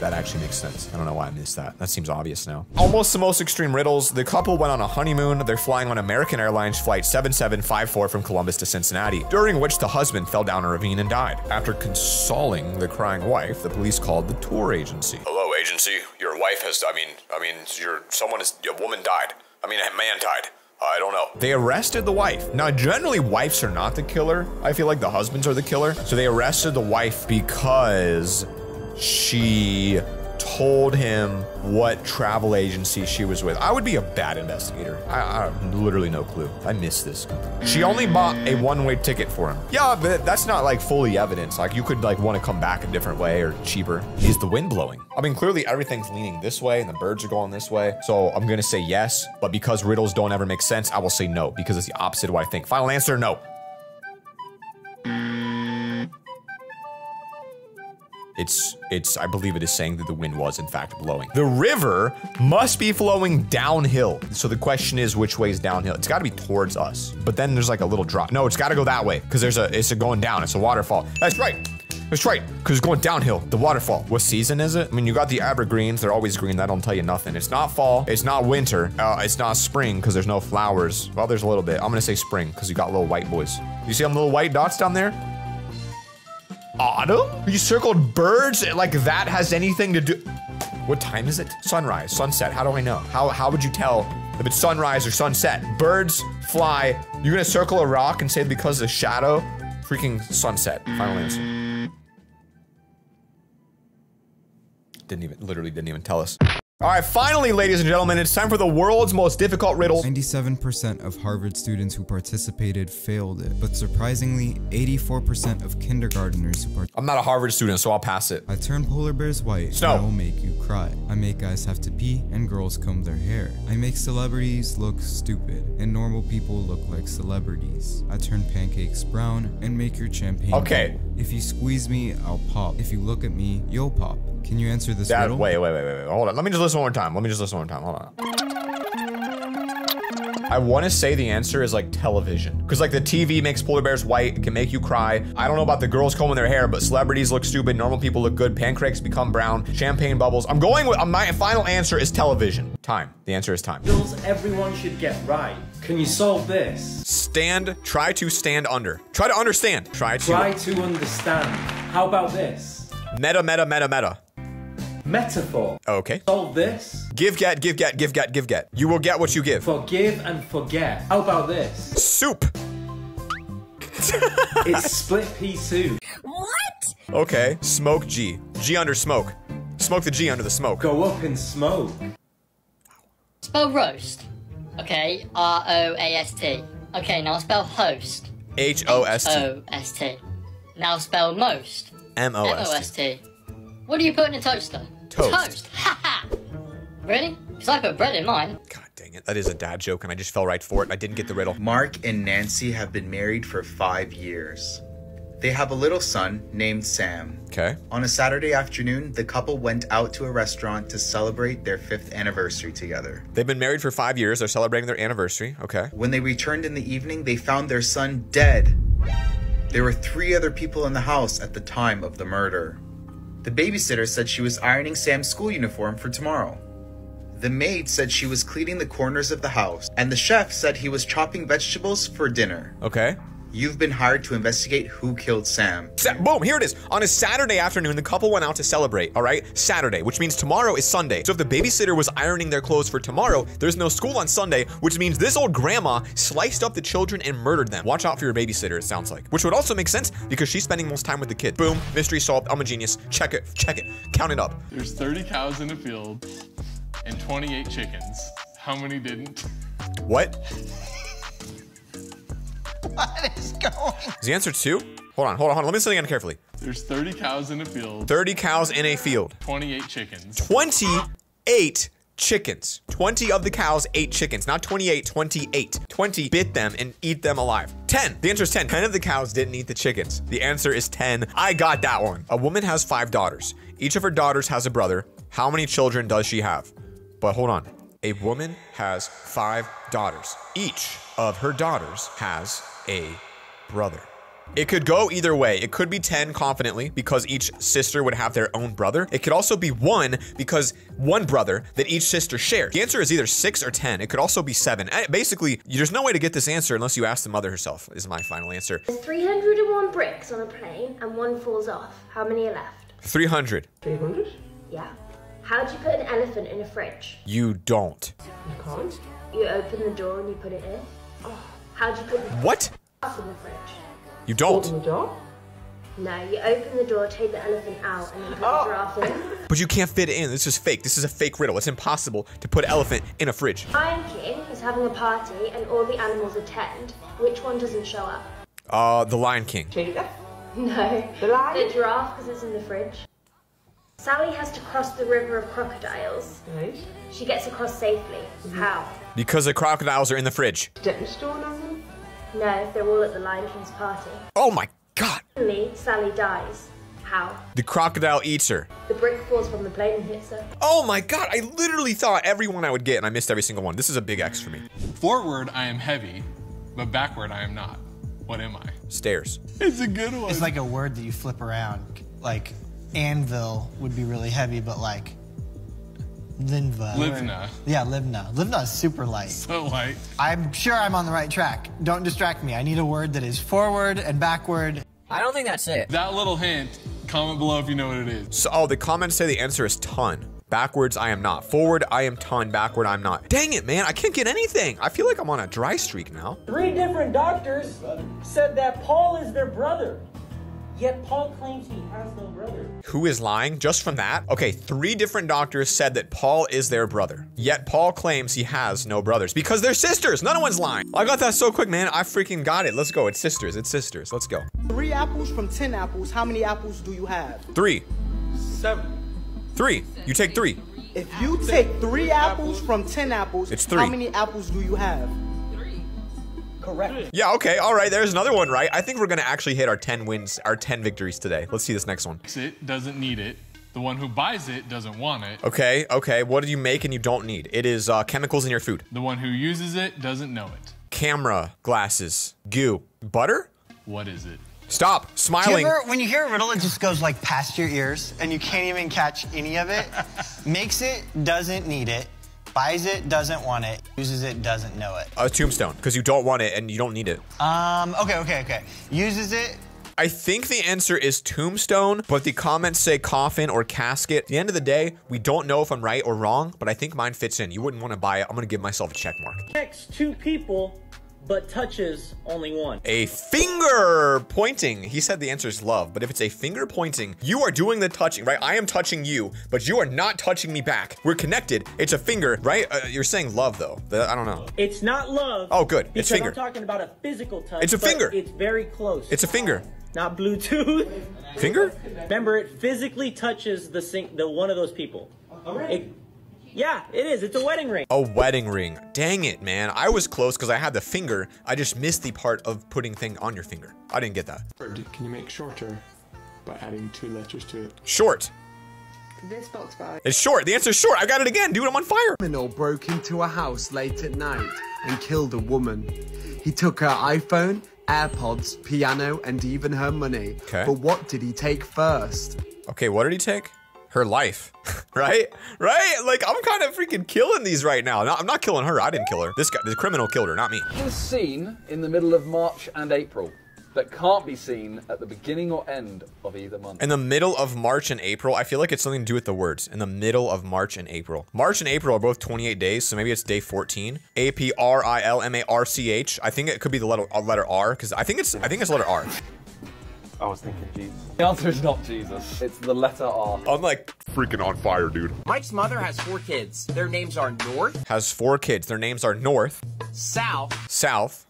That actually makes sense. I don't know why I missed that. That seems obvious now. Almost the most extreme riddles. The couple went on a honeymoon. They're flying on American Airlines flight seven seven five four from Columbus to Cincinnati, during which the husband fell down a ravine and died. After consoling the crying wife, the police called the tour agency. Hello, agency. Your wife has, I mean, I mean, your, someone is, a woman died. I mean, a man died. I don't know. They arrested the wife. Now, generally, wives are not the killer. I feel like the husbands are the killer. So they arrested the wife because she told him what travel agency she was with. I would be a bad investigator. I, I have literally no clue. I missed this. She only bought a one-way ticket for him. Yeah, but that's not like fully evidence. Like you could like want to come back a different way or cheaper. Is the wind blowing? I mean, clearly everything's leaning this way and the birds are going this way. So I'm gonna say yes, but because riddles don't ever make sense, I will say no because it's the opposite of what I think. Final answer, no. It's, it's, I believe it is saying that the wind was in fact blowing. The river must be flowing downhill. So the question is which way is downhill? It's gotta be towards us, but then there's like a little drop. No, it's gotta go that way. Cause there's a, it's a going down. It's a waterfall. That's right. That's right, because it's going downhill, the waterfall. What season is it? I mean, you got the evergreens. They're always green. That don't tell you nothing. It's not fall. It's not winter. Uh, it's not spring because there's no flowers. Well, there's a little bit. I'm going to say spring because you got little white boys. You see them little white dots down there? Autumn? You circled birds like that has anything to do. What time is it? Sunrise, sunset. How do I know? How how would you tell if it's sunrise or sunset? Birds fly. You're gonna circle a rock and say because of the shadow? Freaking sunset. Final answer. Didn't even, literally didn't even tell us. All right, finally, ladies and gentlemen, it's time for the world's most difficult riddle. ninety-seven percent of Harvard students who participated failed it, but surprisingly, eighty-four percent of kindergarteners who participated. I'm not a Harvard student, so I'll pass it. I turn polar bears white, snow. I will make you cry. I make guys have to pee, and girls comb their hair. I make celebrities look stupid, and normal people look like celebrities. I turn pancakes brown, and make your champagne. Okay. Bowl. If you squeeze me, I'll pop. If you look at me, you'll pop. Can you answer this that, riddle? Wait, wait, wait, wait, wait, hold on. Let me just listen one more time. Let me just listen one more time. Hold on. I want to say the answer is like television. Because like the T V makes polar bears white. It can make you cry. I don't know about the girls combing their hair, but celebrities look stupid. Normal people look good. Pancakes become brown. Champagne bubbles. I'm going with, uh, my final answer is television. Time. The answer is time. Riddles everyone should get right. Can you solve this? Stand. Try to stand under. Try to understand. Try to. Try to understand. How about this? Meta, meta, meta, meta. Metaphor. Okay. Solve this. Give, get, give, get, give, get, give, get. You will get what you give. Forgive and forget. How about this? Soup. It's split pea soup. What? Okay. Smoke G. G under smoke. Smoke the G under the smoke. Go up and smoke. Spell roast. Okay. R O A S T. Okay, now spell host. H O S T. H O S T. Now spell most. M O S T. M O S T. What do you put in a toaster? Toast. Toast. Ha ha. Really? Because I put bread in mine. God dang it. That is a dad joke and I just fell right for it. I didn't get the riddle. Mark and Nancy have been married for five years. They have a little son named Sam. Okay. On a Saturday afternoon, the couple went out to a restaurant to celebrate their fifth anniversary together. They've been married for five years. They're celebrating their anniversary. Okay. When they returned in the evening, they found their son dead. There were three other people in the house at the time of the murder. The babysitter said she was ironing Sam's school uniform for tomorrow. The maid said she was cleaning the corners of the house, and the chef said he was chopping vegetables for dinner. Okay. You've been hired to investigate who killed Sam. Sa boom, here it is. On a Saturday afternoon, the couple went out to celebrate, all right? Saturday, which means tomorrow is Sunday. So if the babysitter was ironing their clothes for tomorrow, there's no school on Sunday, which means this old grandma sliced up the children and murdered them. Watch out for your babysitter, it sounds like. Which would also make sense because she's spending most time with the kid. Boom, mystery solved, I'm a genius. Check it, check it, count it up. There's thirty cows in the field and twenty-eight chickens. How many didn't? What? What is going on? Is the answer two? Hold on, hold on, hold on. Let me say it again carefully. There's thirty cows in a field. thirty cows in a field. twenty-eight chickens. twenty-eight chickens. twenty of the cows ate chickens. Not twenty-eight, twenty-eight. twenty bit them and eat them alive. ten. The answer is ten. ten of the cows didn't eat the chickens. The answer is ten. I got that one. A woman has five daughters. Each of her daughters has a brother. How many children does she have? But hold on. A woman has five daughters. Each of her daughters has a brother. It could go either way. It could be ten confidently because each sister would have their own brother. It could also be one because one brother that each sister shares. The answer is either six or ten. It could also be seven. Basically, there's no way to get this answer unless you ask the mother herself is my final answer. There's three hundred and one bricks on a plane and one falls off. How many are left? three hundred. three hundred? Yeah. How do you put an elephant in a fridge? You don't. You can't? You open the door and you put it in. Oh. How do you put an what? In the fridge? You don't. Open the door? No, you open the door, take the elephant out, and then put oh. the giraffe in. But you can't fit it in. This is fake. This is a fake riddle. It's impossible to put elephant in a fridge. Lion King is having a party, and all the animals attend. Which one doesn't show up? Uh, the Lion King. Cheetah? No. The lion. The giraffe, because it's in the fridge. Sally has to cross the river of crocodiles. Right. She gets across safely. Mm-hmm. How? Because the crocodiles are in the fridge. Didn't store them? No, they're all at the Lion King's party. Oh my god! Suddenly, Sally dies. How? The crocodile eats her. The brick falls from the plane and hits her. Oh my god, I literally thought every one I would get and I missed every single one. This is a big X for me. Forward, I am heavy, but backward, I am not. What am I? Stairs. It's a good one. It's like a word that you flip around, like anvil would be really heavy, but like Linva. Livna. Or, yeah, Livna. Livna is super light. So light. I'm sure I'm on the right track. Don't distract me. I need a word that is forward and backward. I don't think that's it. That little hint, comment below if you know what it is. So, oh, the comments say the answer is ton. Backwards, I am not. Forward, I am ton. Backward, I'm not. Dang it, man. I can't get anything. I feel like I'm on a dry streak now. Three different doctors said that Paul is their brother. Yet Paul claims he has no brother. Who is lying just from that? Okay, three different doctors said that Paul is their brother. Yet Paul claims he has no brothers because they're sisters. None of one's lying. I got that so quick, man. I freaking got it. Let's go. It's sisters. It's sisters. Let's go. Three apples from ten apples. How many apples do you have? Three. Seven. Three. You take three. If you take three apples from ten apples, it's three. How many apples do you have? Correct. Yeah, okay, all right, there's another one, right? I think we're gonna actually hit our ten wins, our ten victories today. Let's see this next one. It doesn't need it. The one who buys it doesn't want it. Okay, okay, what do you make and you don't need? It is uh, chemicals in your food. The one who uses it doesn't know it. Camera, glasses, goo, butter? What is it? Stop smiling. Do you ever, when you hear a riddle, it just goes like past your ears and you can't even catch any of it. Makes it, doesn't need it. Buys it, doesn't want it. Uses it, doesn't know it. A tombstone, because you don't want it and you don't need it. Um, okay, okay, okay. Uses it. I think the answer is tombstone, but the comments say coffin or casket. At the end of the day, we don't know if I'm right or wrong, but I think mine fits in. You wouldn't want to buy it. I'm gonna give myself a check mark. Next two people, but touches only one. A finger pointing. He said the answer is love, but if it's a finger pointing, you are doing the touching, right? I am touching you, but you are not touching me back. We're connected. It's a finger, right? Uh, you're saying love though. The, I don't know. It's not love. Oh, good. It's finger. I'm talking about a physical touch. It's a finger. It's very close. It's a finger. Not Bluetooth. Finger? Remember, it physically touches the sink, the one of those people. All right. It, yeah, it is. It's a wedding ring. A wedding ring. Dang it, man. I was close because I had the finger. I just missed the part of putting thing on your finger. I didn't get that. Can you make shorter by adding two letters to it? Short. This box box. It's short. The answer is short. I got it again. Dude, I'm on fire. A criminal broke into a house late at night and killed a woman. He took her iPhone, AirPods, piano, and even her money. Okay. But what did he take first? Okay, what did he take? Her life, right? Right? Like, I'm kind of freaking killing these right now. No, I'm not killing her. I didn't kill her. This guy, the criminal killed her, not me. He was seen in the middle of March and April that can't be seen at the beginning or end of either month. In the middle of March and April, I feel like it's something to do with the words. In the middle of March and April. March and April are both twenty-eight days, so maybe it's day fourteen. A P R I L M A R C H. I think it could be the letter, letter R, because I think it's, I think it's letter R. I was thinking Jesus. The answer is not Jesus. It's the letter R. I'm like freaking on fire, dude. Mike's mother has four kids. Their names are North. Has four kids. Their names are North. South. South.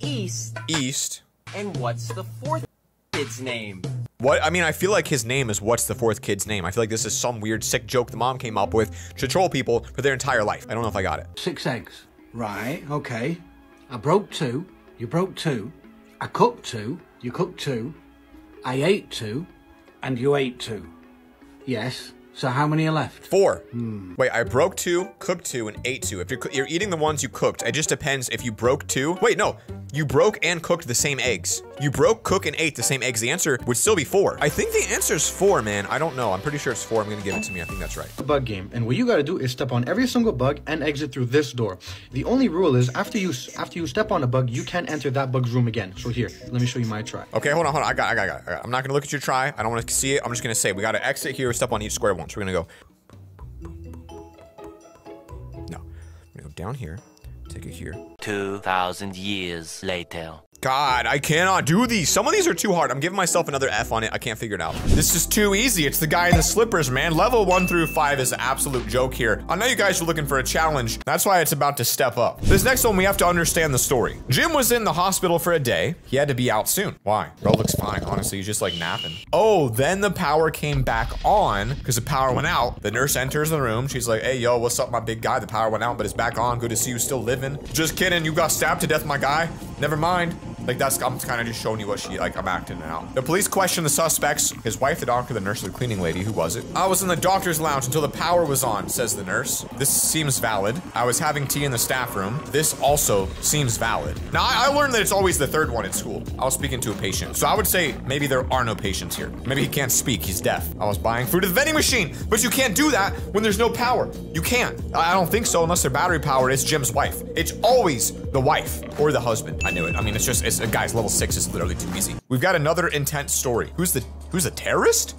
East. East. And what's the fourth kid's name? What? I mean, I feel like his name is what's the fourth kid's name. I feel like this is some weird sick joke the mom came up with to troll people for their entire life. I don't know if I got it. Six eggs. Right, okay. I broke two. You broke two. I cooked two. You cooked two. I ate two. And you ate two. Yes. So how many are left? Four. Hmm. Wait, I broke two, cooked two, and ate two. If you're, you're eating the ones you cooked, it just depends if you broke two. Wait, no, you broke and cooked the same eggs. You broke, cooked, and ate the same eggs. The answer would still be four. I think the answer is four, man. I don't know. I'm pretty sure it's four. I'm gonna give it to me. I think that's right. A bug game, and what you gotta do is step on every single bug and exit through this door. The only rule is after you after you step on a bug, you can't enter that bug's room again. So here, let me show you my try. Okay, hold on, hold on. I got, I got, I got. I got. I'm not gonna look at your try. I don't want to see it. I'm just gonna say we gotta exit here, step on each square once. We're gonna go. No, we're gonna go down here. Take it here. two thousand years later. God, I cannot do these. Some of these are too hard. I'm giving myself another F on it. I can't figure it out. This is too easy. It's the guy in the slippers, man. Level one through five is an absolute joke here. I know you guys are looking for a challenge. That's why it's about to step up. This next one, we have to understand the story. Jim was in the hospital for a day. He had to be out soon. Why? Bro looks fine, honestly. He's just like napping. Oh, then the power came back on because the power went out. The nurse enters the room. She's like, hey, yo, what's up, my big guy? The power went out, but it's back on. Good to see you still living. Just kidding. You got stabbed to death, my guy. Never mind. Like that's, I'm kind of just showing you what she, like I'm acting out. The police questioned the suspects, his wife, the doctor, the nurse, the cleaning lady. Who was it? I was in the doctor's lounge until the power was on, says the nurse. This seems valid. I was having tea in the staff room. This also seems valid. Now I, I learned that it's always the third one at school. I was speaking to a patient. So I would say maybe there are no patients here. Maybe he can't speak, he's deaf. I was buying food at the vending machine, but you can't do that when there's no power. You can't. I, I don't think so unless they're battery powered. It's Jim's wife. It's always the wife or the husband. I knew it. I mean, it's just, it's, guys, level six is literally too easy. We've got another intense story. Who's the, who's the terrorist?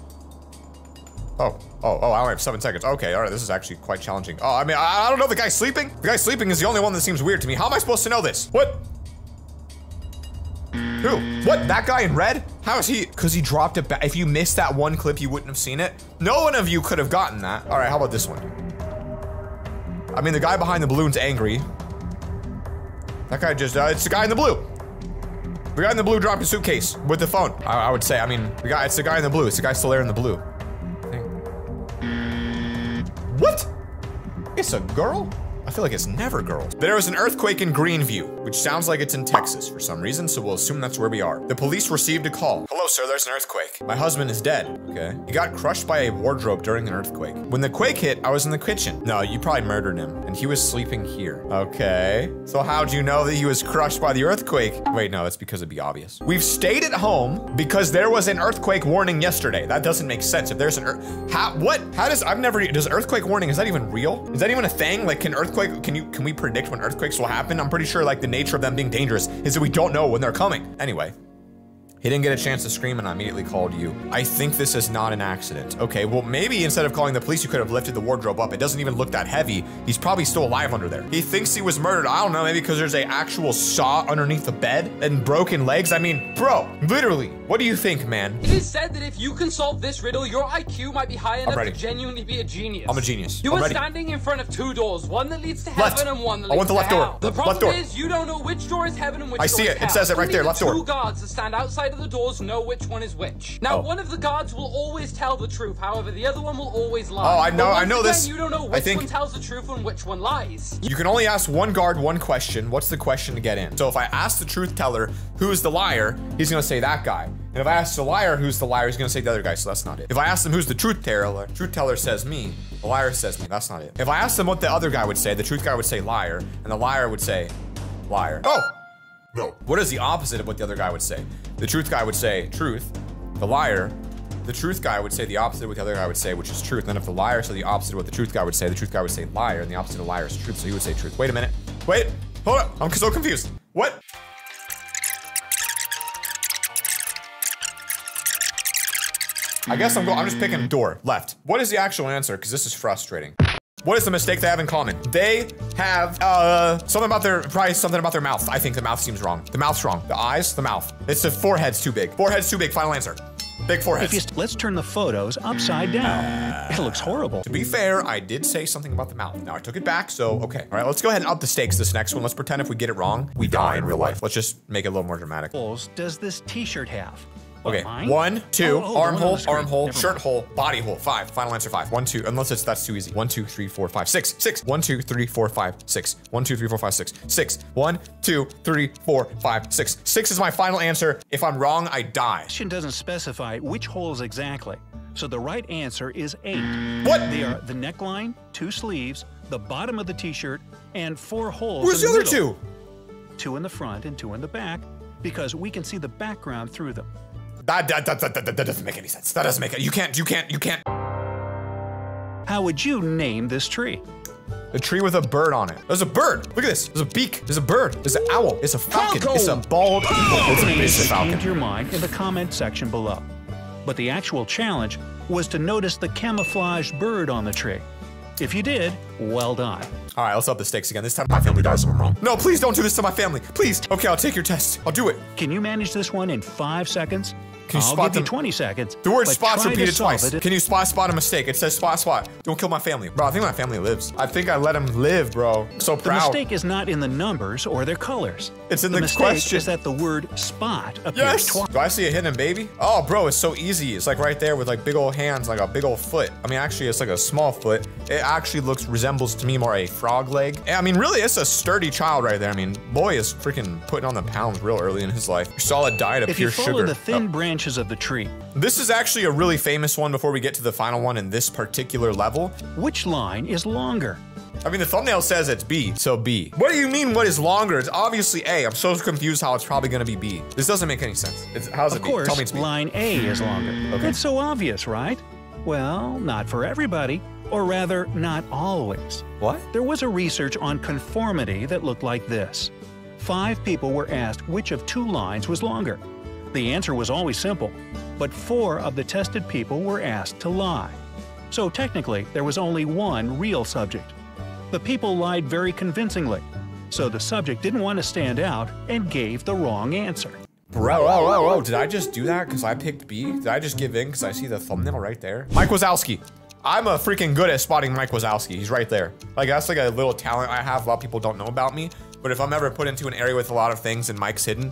Oh, oh, oh, I only have seven seconds. Okay, all right, this is actually quite challenging. Oh, I mean, I, I don't know, the guy sleeping? The guy sleeping is the only one that seems weird to me. How am I supposed to know this? What? Who? What? That guy in red? How is he? Because he dropped it back. If you missed that one clip, you wouldn't have seen it. No one of you could have gotten that. All right, how about this one? I mean, the guy behind the balloon's angry. That guy just, uh, it's the guy in the blue. The guy in the blue dropped his suitcase with the phone. I, I would say, I mean, the guy, it's the guy in the blue. It's the guy still there in the blue. What? It's a girl? I feel like it's never girls. There was an earthquake in Greenview, which sounds like it's in Texas for some reason, so we'll assume that's where we are. The police received a call. Hello, sir, there's an earthquake. My husband is dead. Okay. He got crushed by a wardrobe during an earthquake. When the quake hit, I was in the kitchen. No, you probably murdered him, and he was sleeping here. Okay. So how do you know that he was crushed by the earthquake? Wait, no, it's because it'd be obvious. We've stayed at home because there was an earthquake warning yesterday. That doesn't make sense. If there's an earth, how, what? How does, I've never, does earthquake warning, is that even real? Is that even a thing? Like, can earthquake, Can you can we predict when earthquakes will happen? I'm pretty sure like the nature of them being dangerous is that we don't know when they're coming. Anyway, he didn't get a chance to scream and I immediately called you. I think this is not an accident. Okay, well maybe instead of calling the police, you could have lifted the wardrobe up. It doesn't even look that heavy. He's probably still alive under there. He thinks he was murdered. I don't know, maybe because there's a actual saw underneath the bed and broken legs. I mean, bro, literally, what do you think, man? It is said that if you can solve this riddle, your I Q might be high enough to genuinely be a genius. I'm a genius. You I'm are ready. Standing in front of two doors, one that leads to heaven left. And one that leads I want the to left hell. Door. The problem left door. Is you don't know which door is heaven and which I door is I see it. Hell. It says it right Only there, the left two door. Two guards that stand outside of the doors know which one is which. Now, oh. One of the guards will always tell the truth. However, the other one will always lie. Oh, I know, I know again, this. You don't know which I think one tells the truth and which one lies. You can only ask one guard one question. What's the question to get in? So if I ask the truth teller who's the liar, he's gonna say that guy. And if I ask the liar who's the liar, he's gonna say the other guy, so that's not it. If I ask them who's the truth teller, truth teller says me, the liar says me, that's not it. If I ask them what the other guy would say, the truth guy would say liar, and the liar would say liar. Oh! No. What is the opposite of what the other guy would say? The truth guy would say truth. The liar, the truth guy would say the opposite of what the other guy would say, which is truth. And then if the liar said the opposite of what the truth guy would say, the truth guy would say liar, and the opposite of liar is truth, so he would say truth. Wait a minute. Wait, hold up. I'm so confused. What? I guess I'm going, I'm just picking door, left. What is the actual answer? Because this is frustrating. What is the mistake they have in common? They have uh something about their probably something about their mouth. I think the mouth seems wrong. The mouth's wrong. The eyes, the mouth. It's the forehead's too big. Forehead's too big. Final answer. Big foreheads. If you, let's turn the photos upside down. Uh, it looks horrible. To be fair, I did say something about the mouth. Now I took it back, so okay. All right, let's go ahead and up the stakes this next one. Let's pretend if we get it wrong, we, we die in real life. life. Let's just make it a little more dramatic. Does this t-shirt have? Okay, mine? one, two, oh, oh, armhole, on armhole, shirt hole, body hole, five. Final answer, five. One, two, unless it's, that's too easy. One, two, three, four, five, six, six. One, two, three, four, five, six. One, two, three, four, five, six, six. One, two, three, four, five, six. Six is my final answer. If I'm wrong, I die. The question doesn't specify which holes exactly. So the right answer is eight. What? They are the neckline, two sleeves, the bottom of the t-shirt, and four holes. Where's the other two? Two in the front and two in the back, because we can see the background through them. That, that, that, that, that, that doesn't make any sense. That doesn't make it. You can't, you can't, you can't. How would you name this tree? A tree with a bird on it. There's a bird. Look at this. There's a beak. There's a bird. There's an owl. It's a falcon. Falco. It's a bald eagle. It's, it's a falcon. Change your mind in the comment section below. But the actual challenge was to notice the camouflaged bird on the tree. If you did, well done. All right, let's up the stakes again. This time my family dies if I'm wrong. No, please don't do this to my family. Please. Okay, I'll take your test. I'll do it. Can you manage this one in five seconds? Can you I'll spot give them? You twenty seconds. The word spot's repeated twice. It. Can you spot, spot a mistake? It says spot, spot. Don't kill my family. Bro, I think my family lives. I think I let them live, bro. I'm so proud. The mistake is not in the numbers or their colors. It's in the, the mistake question. Is that the word spot appears yes. twice. Do I see a hidden baby? Oh, bro, it's so easy. It's like right there with like big old hands, like a big old foot. I mean, actually, it's like a small foot. It actually looks, resembles to me more a frog leg. I mean, really, it's a sturdy child right there. I mean, boy is freaking putting on the pounds real early in his life. Your solid diet of if pure sugar. If you follow the thin oh. branch of the tree. This is actually a really famous one before we get to the final one in this particular level. Which line is longer? I mean, the thumbnail says it's B, so B. What do you mean what is longer? It's obviously A. I'm so confused how it's probably gonna be B. This doesn't make any sense. It's, how's it B? Tell me it's B. Of course, line A is longer. Okay. It's so obvious, right? Well, not for everybody, or rather, not always. What? There was a research on conformity that looked like this. Five people were asked which of two lines was longer. The answer was always simple, but four of the tested people were asked to lie. So technically, there was only one real subject. The people lied very convincingly, so the subject didn't want to stand out and gave the wrong answer. Bro, oh, oh, oh, did I just do that because I picked B? Did I just give in because I see the thumbnail right there? Mike Wazowski. I'm a freaking good at spotting Mike Wazowski. He's right there. Like, that's like a little talent I have. A lot of people don't know about me, but if I'm ever put into an area with a lot of things and Mike's hidden,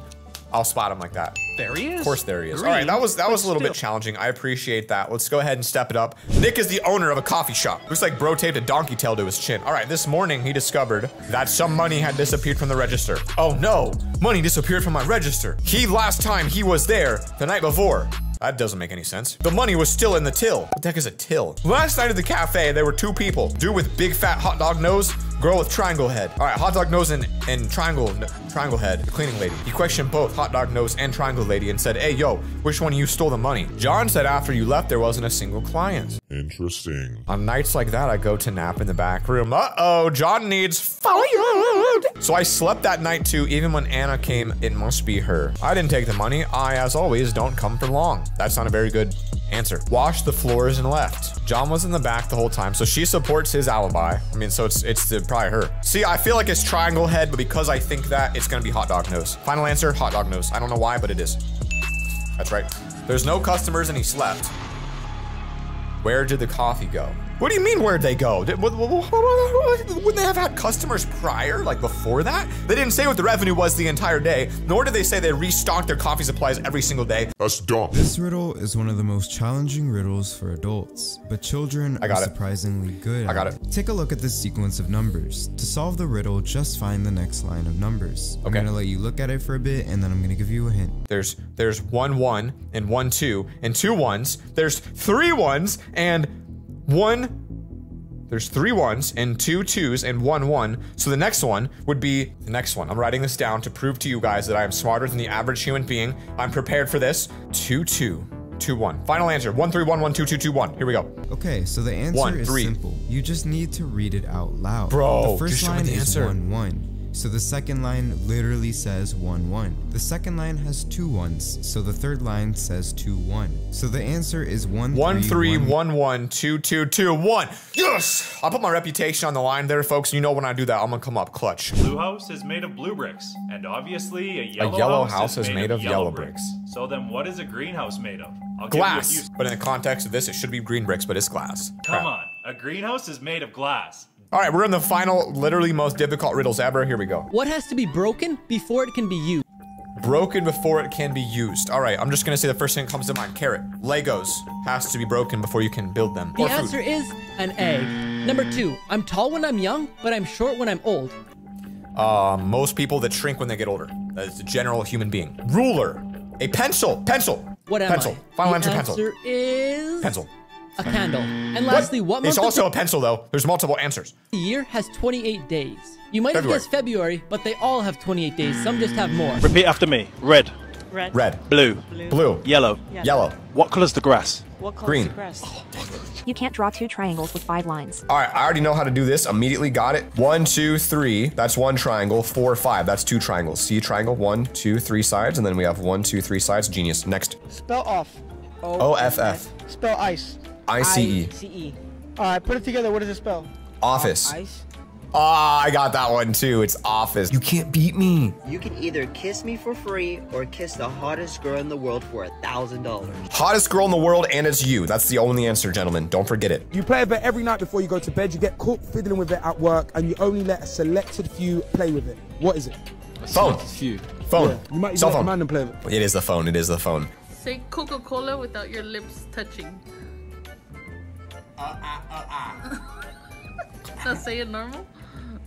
I'll spot him like that. There he is. Of course there he is. Green, all right, that was that was a little still. bit challenging. I appreciate that. Let's go ahead and step it up. Nick is the owner of a coffee shop. Looks like bro taped a donkey tail to his chin. All right, this morning he discovered that some money had disappeared from the register. Oh no, money disappeared from my register. He last time he was there, the night before. That doesn't make any sense. The money was still in the till. What the heck is a till? Last night at the cafe, there were two people. Dude with big fat hot dog nose, girl with triangle head. All right, hot dog nose and, and triangle triangle head, the cleaning lady. He questioned both hot dog nose and triangle lady and said, hey, yo, which one of you stole the money? John said after you left, there wasn't a single client. Interesting. On nights like that, I go to nap in the back room. Uh-oh, John needs fired. So I slept that night too, even when Anna came, it must be her. I didn't take the money. I, as always, don't come for long. That's not a very good answer. Washed the floors and left. John was in the back the whole time, so she supports his alibi. I mean, so it's it's the, probably her. See, I feel like it's triangle head, but because I think that, it's gonna be hot dog nose. Final answer, hot dog nose. I don't know why, but it is. That's right. There's no customers and he slept. Where did the coffee go? What do you mean where'd they go? Did, wouldn't they have had customers prior, like before that? They didn't say what the revenue was the entire day, nor did they say they restocked their coffee supplies every single day. That's dumb. This riddle is one of the most challenging riddles for adults, but children I got are it. surprisingly good I got it. it. Take a look at this sequence of numbers. To solve the riddle, just find the next line of numbers. Okay. I'm gonna let you look at it for a bit, and then I'm gonna give you a hint. There's there's one one, and one two, and two ones. There's three ones, and one, there's three ones and two twos and one one. So the next one would be the next one. I'm writing this down to prove to you guys that I am smarter than the average human being. I'm prepared for this. Two, two, two, one. Final answer. One, three, one, one, two, two, two, one. Here we go. Okay, so the answer one, is three. simple. You just need to read it out loud. Bro, the first line is one, one. so the second line literally says one one. The second line has two ones, so the third line says two one. So the answer is one three one one two two two one. Yes! I put my reputation on the line there, folks. You know when I do that, I'm gonna come up clutch. Blue house is made of blue bricks, and obviously a yellow, a yellow house, house is, made is made of, of yellow, yellow bricks. bricks. So then what is a green house made of? I'll glass. Give you but in the context of this, it should be green bricks, but it's glass. Come Crap. on, a greenhouse is made of glass. All right, we're in the final, literally most difficult riddles ever. Here we go. What has to be broken before it can be used? Broken before it can be used. All right, I'm just gonna say the first thing that comes to mind. Carrot. Legos has to be broken before you can build them. The or answer food. is an egg. Number two, I'm tall when I'm young, but I'm short when I'm old. Uh, most people that shrink when they get older. That is the general human being. Ruler. A pencil. Pencil. What am pencil. I? Final the answer, pencil. The answer is... Pencil. A candle. And lastly, what, what month? It's also a pencil, though. There's multiple answers. The year has twenty-eight days. You might February. have guessed February, but they all have twenty-eight days. Some just have more. Repeat after me. Red. Red. Red. Blue. Blue. Blue. Yellow. Yellow. Yellow. What color's the grass? What color's Green. the grass? Oh. You can't draw two triangles with five lines. All right, I already know how to do this. Immediately got it. One, two, three. That's one triangle. Four, five. That's two triangles. See a triangle? One, two, three sides. And then we have one, two, three sides. Genius. Next. Spell off. O F F. Spell ice. I C E. I C E. All right, put it together. What does it spell? Office. Ice. Ah, oh, I got that one too. It's office. You can't beat me. You can either kiss me for free or kiss the hottest girl in the world for a thousand dollars. Hottest girl in the world, and it's you. That's the only answer, gentlemen. Don't forget it. You play a bit every night before you go to bed. You get caught fiddling with it at work, and you only let a selected few play with it. What is it? A phone. Few. Phone. Yeah, you might even let a man play with it. It is the phone. It is the phone. Say Coca-Cola without your lips touching. Uh, uh, uh, uh. Does that say it normal?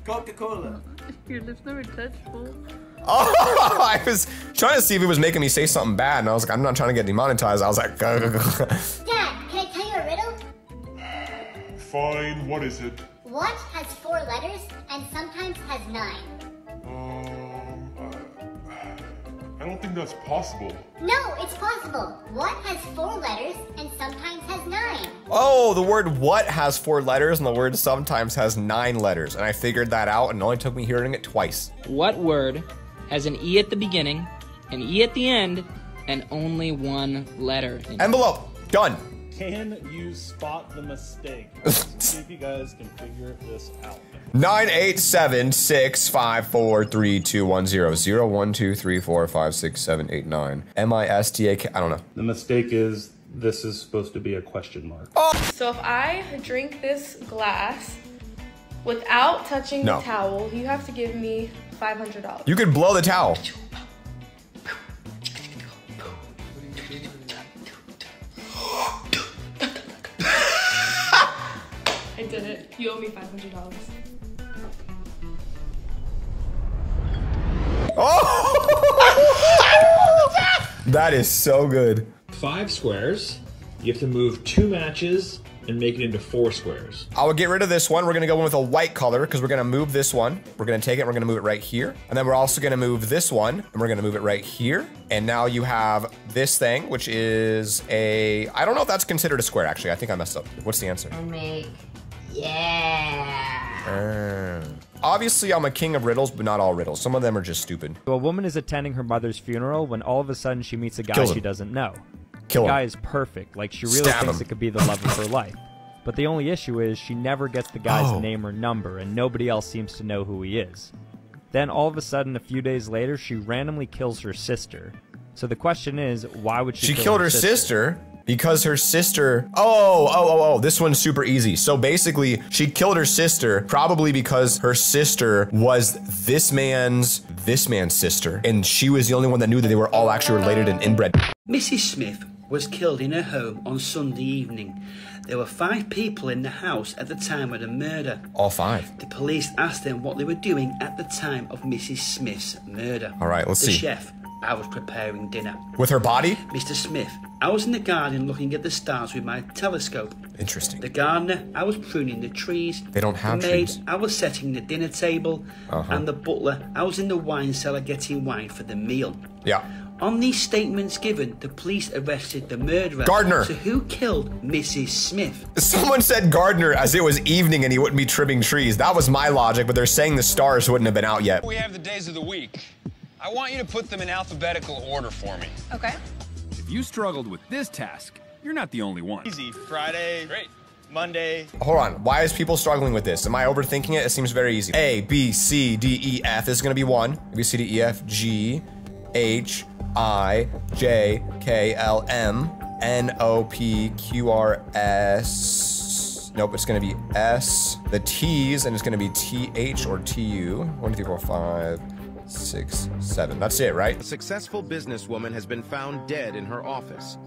Coca-Cola. Your lips never touch, fool. Oh, I was trying to see if it was making me say something bad, and I was like, I'm not trying to get demonetized. I was like, go, go, go. Dad, can I tell you a riddle? Fine, what is it? What has four letters and sometimes has nine? Um, uh, I don't think that's possible. No, it's possible. What has four letters and sometimes has nine? Oh, the word what has four letters and the word sometimes has nine letters. And I figured that out and it only took me hearing it twice. What word has an E at the beginning, an E at the end, and only one letter? Envelope. Done. Can you spot the mistake? Let's see if you guys can figure this out. nine eight seven six five four three two one zero zero one two three four five six seven eight nine. M I S T A K. I don't know. The mistake is this is supposed to be a question mark. Oh. So if I drink this glass without touching no. the towel, you have to give me five hundred dollars. You could blow the towel. I did it. You owe me five hundred dollars. Oh! That is so good. Five squares. You have to move two matches and make it into four squares. I will get rid of this one. We're gonna go in with a white color because we're gonna move this one. We're gonna take it, and we're gonna move it right here. And then we're also gonna move this one and we're gonna move it right here. And now you have this thing, which is a, I don't know if that's considered a square actually. I think I messed up. What's the answer? I make, yeah. Uh. Obviously, I'm a king of riddles, but not all riddles. Some of them are just stupid. So a woman is attending her mother's funeral when all of a sudden she meets a guy she doesn't know. Kill the him. guy is perfect. Like, she really Stab thinks him. it could be the love of her life. But the only issue is she never gets the guy's oh. name or number, and nobody else seems to know who he is. Then all of a sudden, a few days later, she randomly kills her sister. So the question is, why would she, she kill killed her, her sister? sister? Because her sister, oh, oh, oh, oh, this one's super easy. So basically, she killed her sister probably because her sister was this man's, this man's sister. And she was the only one that knew that they were all actually related and inbred. Missus Smith was killed in her home on Sunday evening. There were five people in the house at the time of the murder. All five. The police asked them what they were doing at the time of Missus Smith's murder. All right, let's the see. The chef. I was preparing dinner. With her body? Mister Smith, I was in the garden looking at the stars with my telescope Interesting. The gardener, I was pruning the trees. They don't have the maid, trees. I was setting the dinner table. Uh-huh. And the butler, I was in the wine cellar getting wine for the meal. Yeah. On these statements given, the police arrested the murderer. Gardner. So who killed Missus Smith? Someone said Gardner as it was evening and he wouldn't be trimming trees. That was my logic, but they're saying the stars wouldn't have been out yet. We have the days of the week. I want you to put them in alphabetical order for me. Okay. If you struggled with this task, you're not the only one. Easy. Friday. Great. Monday. Hold on. Why is people struggling with this? Am I overthinking it? It seems very easy. A, B, C, D, E, F. This is going to be one. A, B, C, D, E, F, G, H, I, J, K, L, M, N, O, P, Q, R, S. Nope, it's gonna be S. The T's, and it's gonna be T, H, or T, U. One, two, three, four, five, six, seven. That's it, right? A successful businesswoman has been found dead in her office.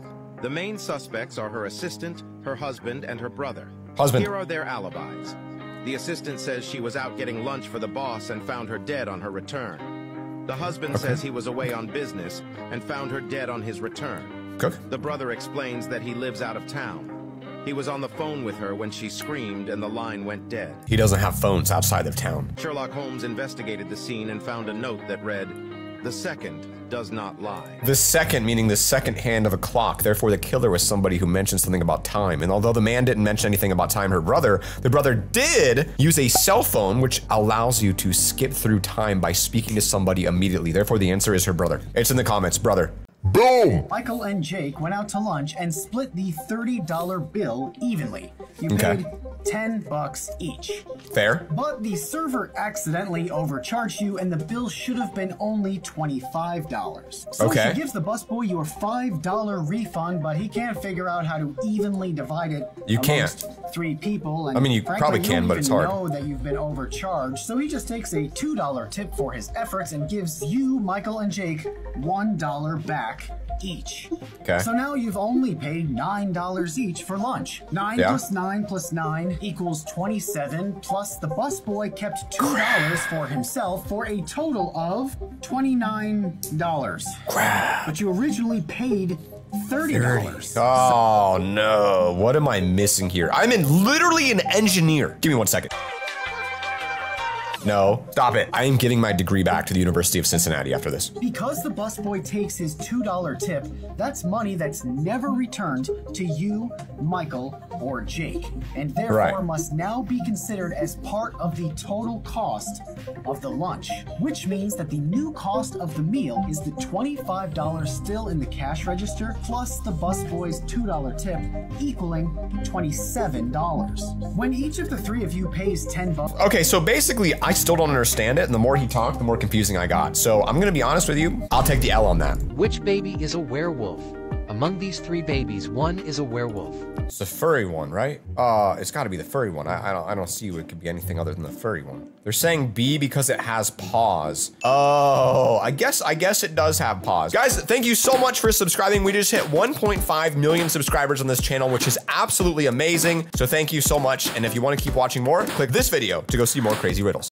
The main suspects are her assistant, her husband, and her brother. Husband. Here are their alibis. The assistant says she was out getting lunch for the boss and found her dead on her return. The husband okay. says he was away on business and found her dead on his return. Okay. The brother explains that he lives out of town. He was on the phone with her when she screamed and the line went dead. He doesn't have phones outside of town. Sherlock Holmes investigated the scene and found a note that read, "The second does not lie." The second, meaning the second hand of a clock. Therefore, the killer was somebody who mentioned something about time. And although the man didn't mention anything about time, her brother, the brother did use a cell phone, which allows you to skip through time by speaking to somebody immediately. Therefore, the answer is her brother. It's in the comments, brother. Boom! Michael and Jake went out to lunch and split the thirty dollar bill evenly. You okay. paid ten bucks each. Fair. But the server accidentally overcharged you and the bill should have been only twenty-five dollars. So okay. she gives the busboy your five dollar refund, but he can't figure out how to evenly divide it you amongst can't. three people. And I mean, you frankly, probably can, but it's hard. You don't even know that you've been overcharged, so he just takes a two dollar tip for his efforts and gives you, Michael and Jake, one dollar back each. Okay. So now you've only paid nine dollars each for lunch. Nine yeah. plus nine plus nine equals twenty-seven. Plus the busboy kept two dollars for himself for a total of twenty-nine dollars. But you originally paid thirty dollars. Oh no! What am I missing here? I'm in literally an engineer. Give me one second. No, stop it. I am giving my degree back to the University of Cincinnati after this. Because the busboy takes his two dollar tip, that's money that's never returned to you, Michael, or Jake, and therefore right. must now be considered as part of the total cost of the lunch, which means that the new cost of the meal is the twenty-five dollars still in the cash register, plus the busboy's two dollar tip, equaling twenty-seven dollars. When each of the three of you pays ten bucks. Okay, so basically, I I still don't understand it, and the more he talked, the more confusing I got. So I'm gonna be honest with you, I'll take the L on that. Which baby is a werewolf? Among these three babies, one is a werewolf. It's the furry one, right? Uh, it's gotta be the furry one. I, I, don't, I don't see it could be anything other than the furry one. They're saying B because it has paws. Oh, I guess I guess it does have paws. Guys, thank you so much for subscribing. We just hit one point five million subscribers on this channel, which is absolutely amazing. So thank you so much. And if you wanna keep watching more, click this video to go see more crazy riddles.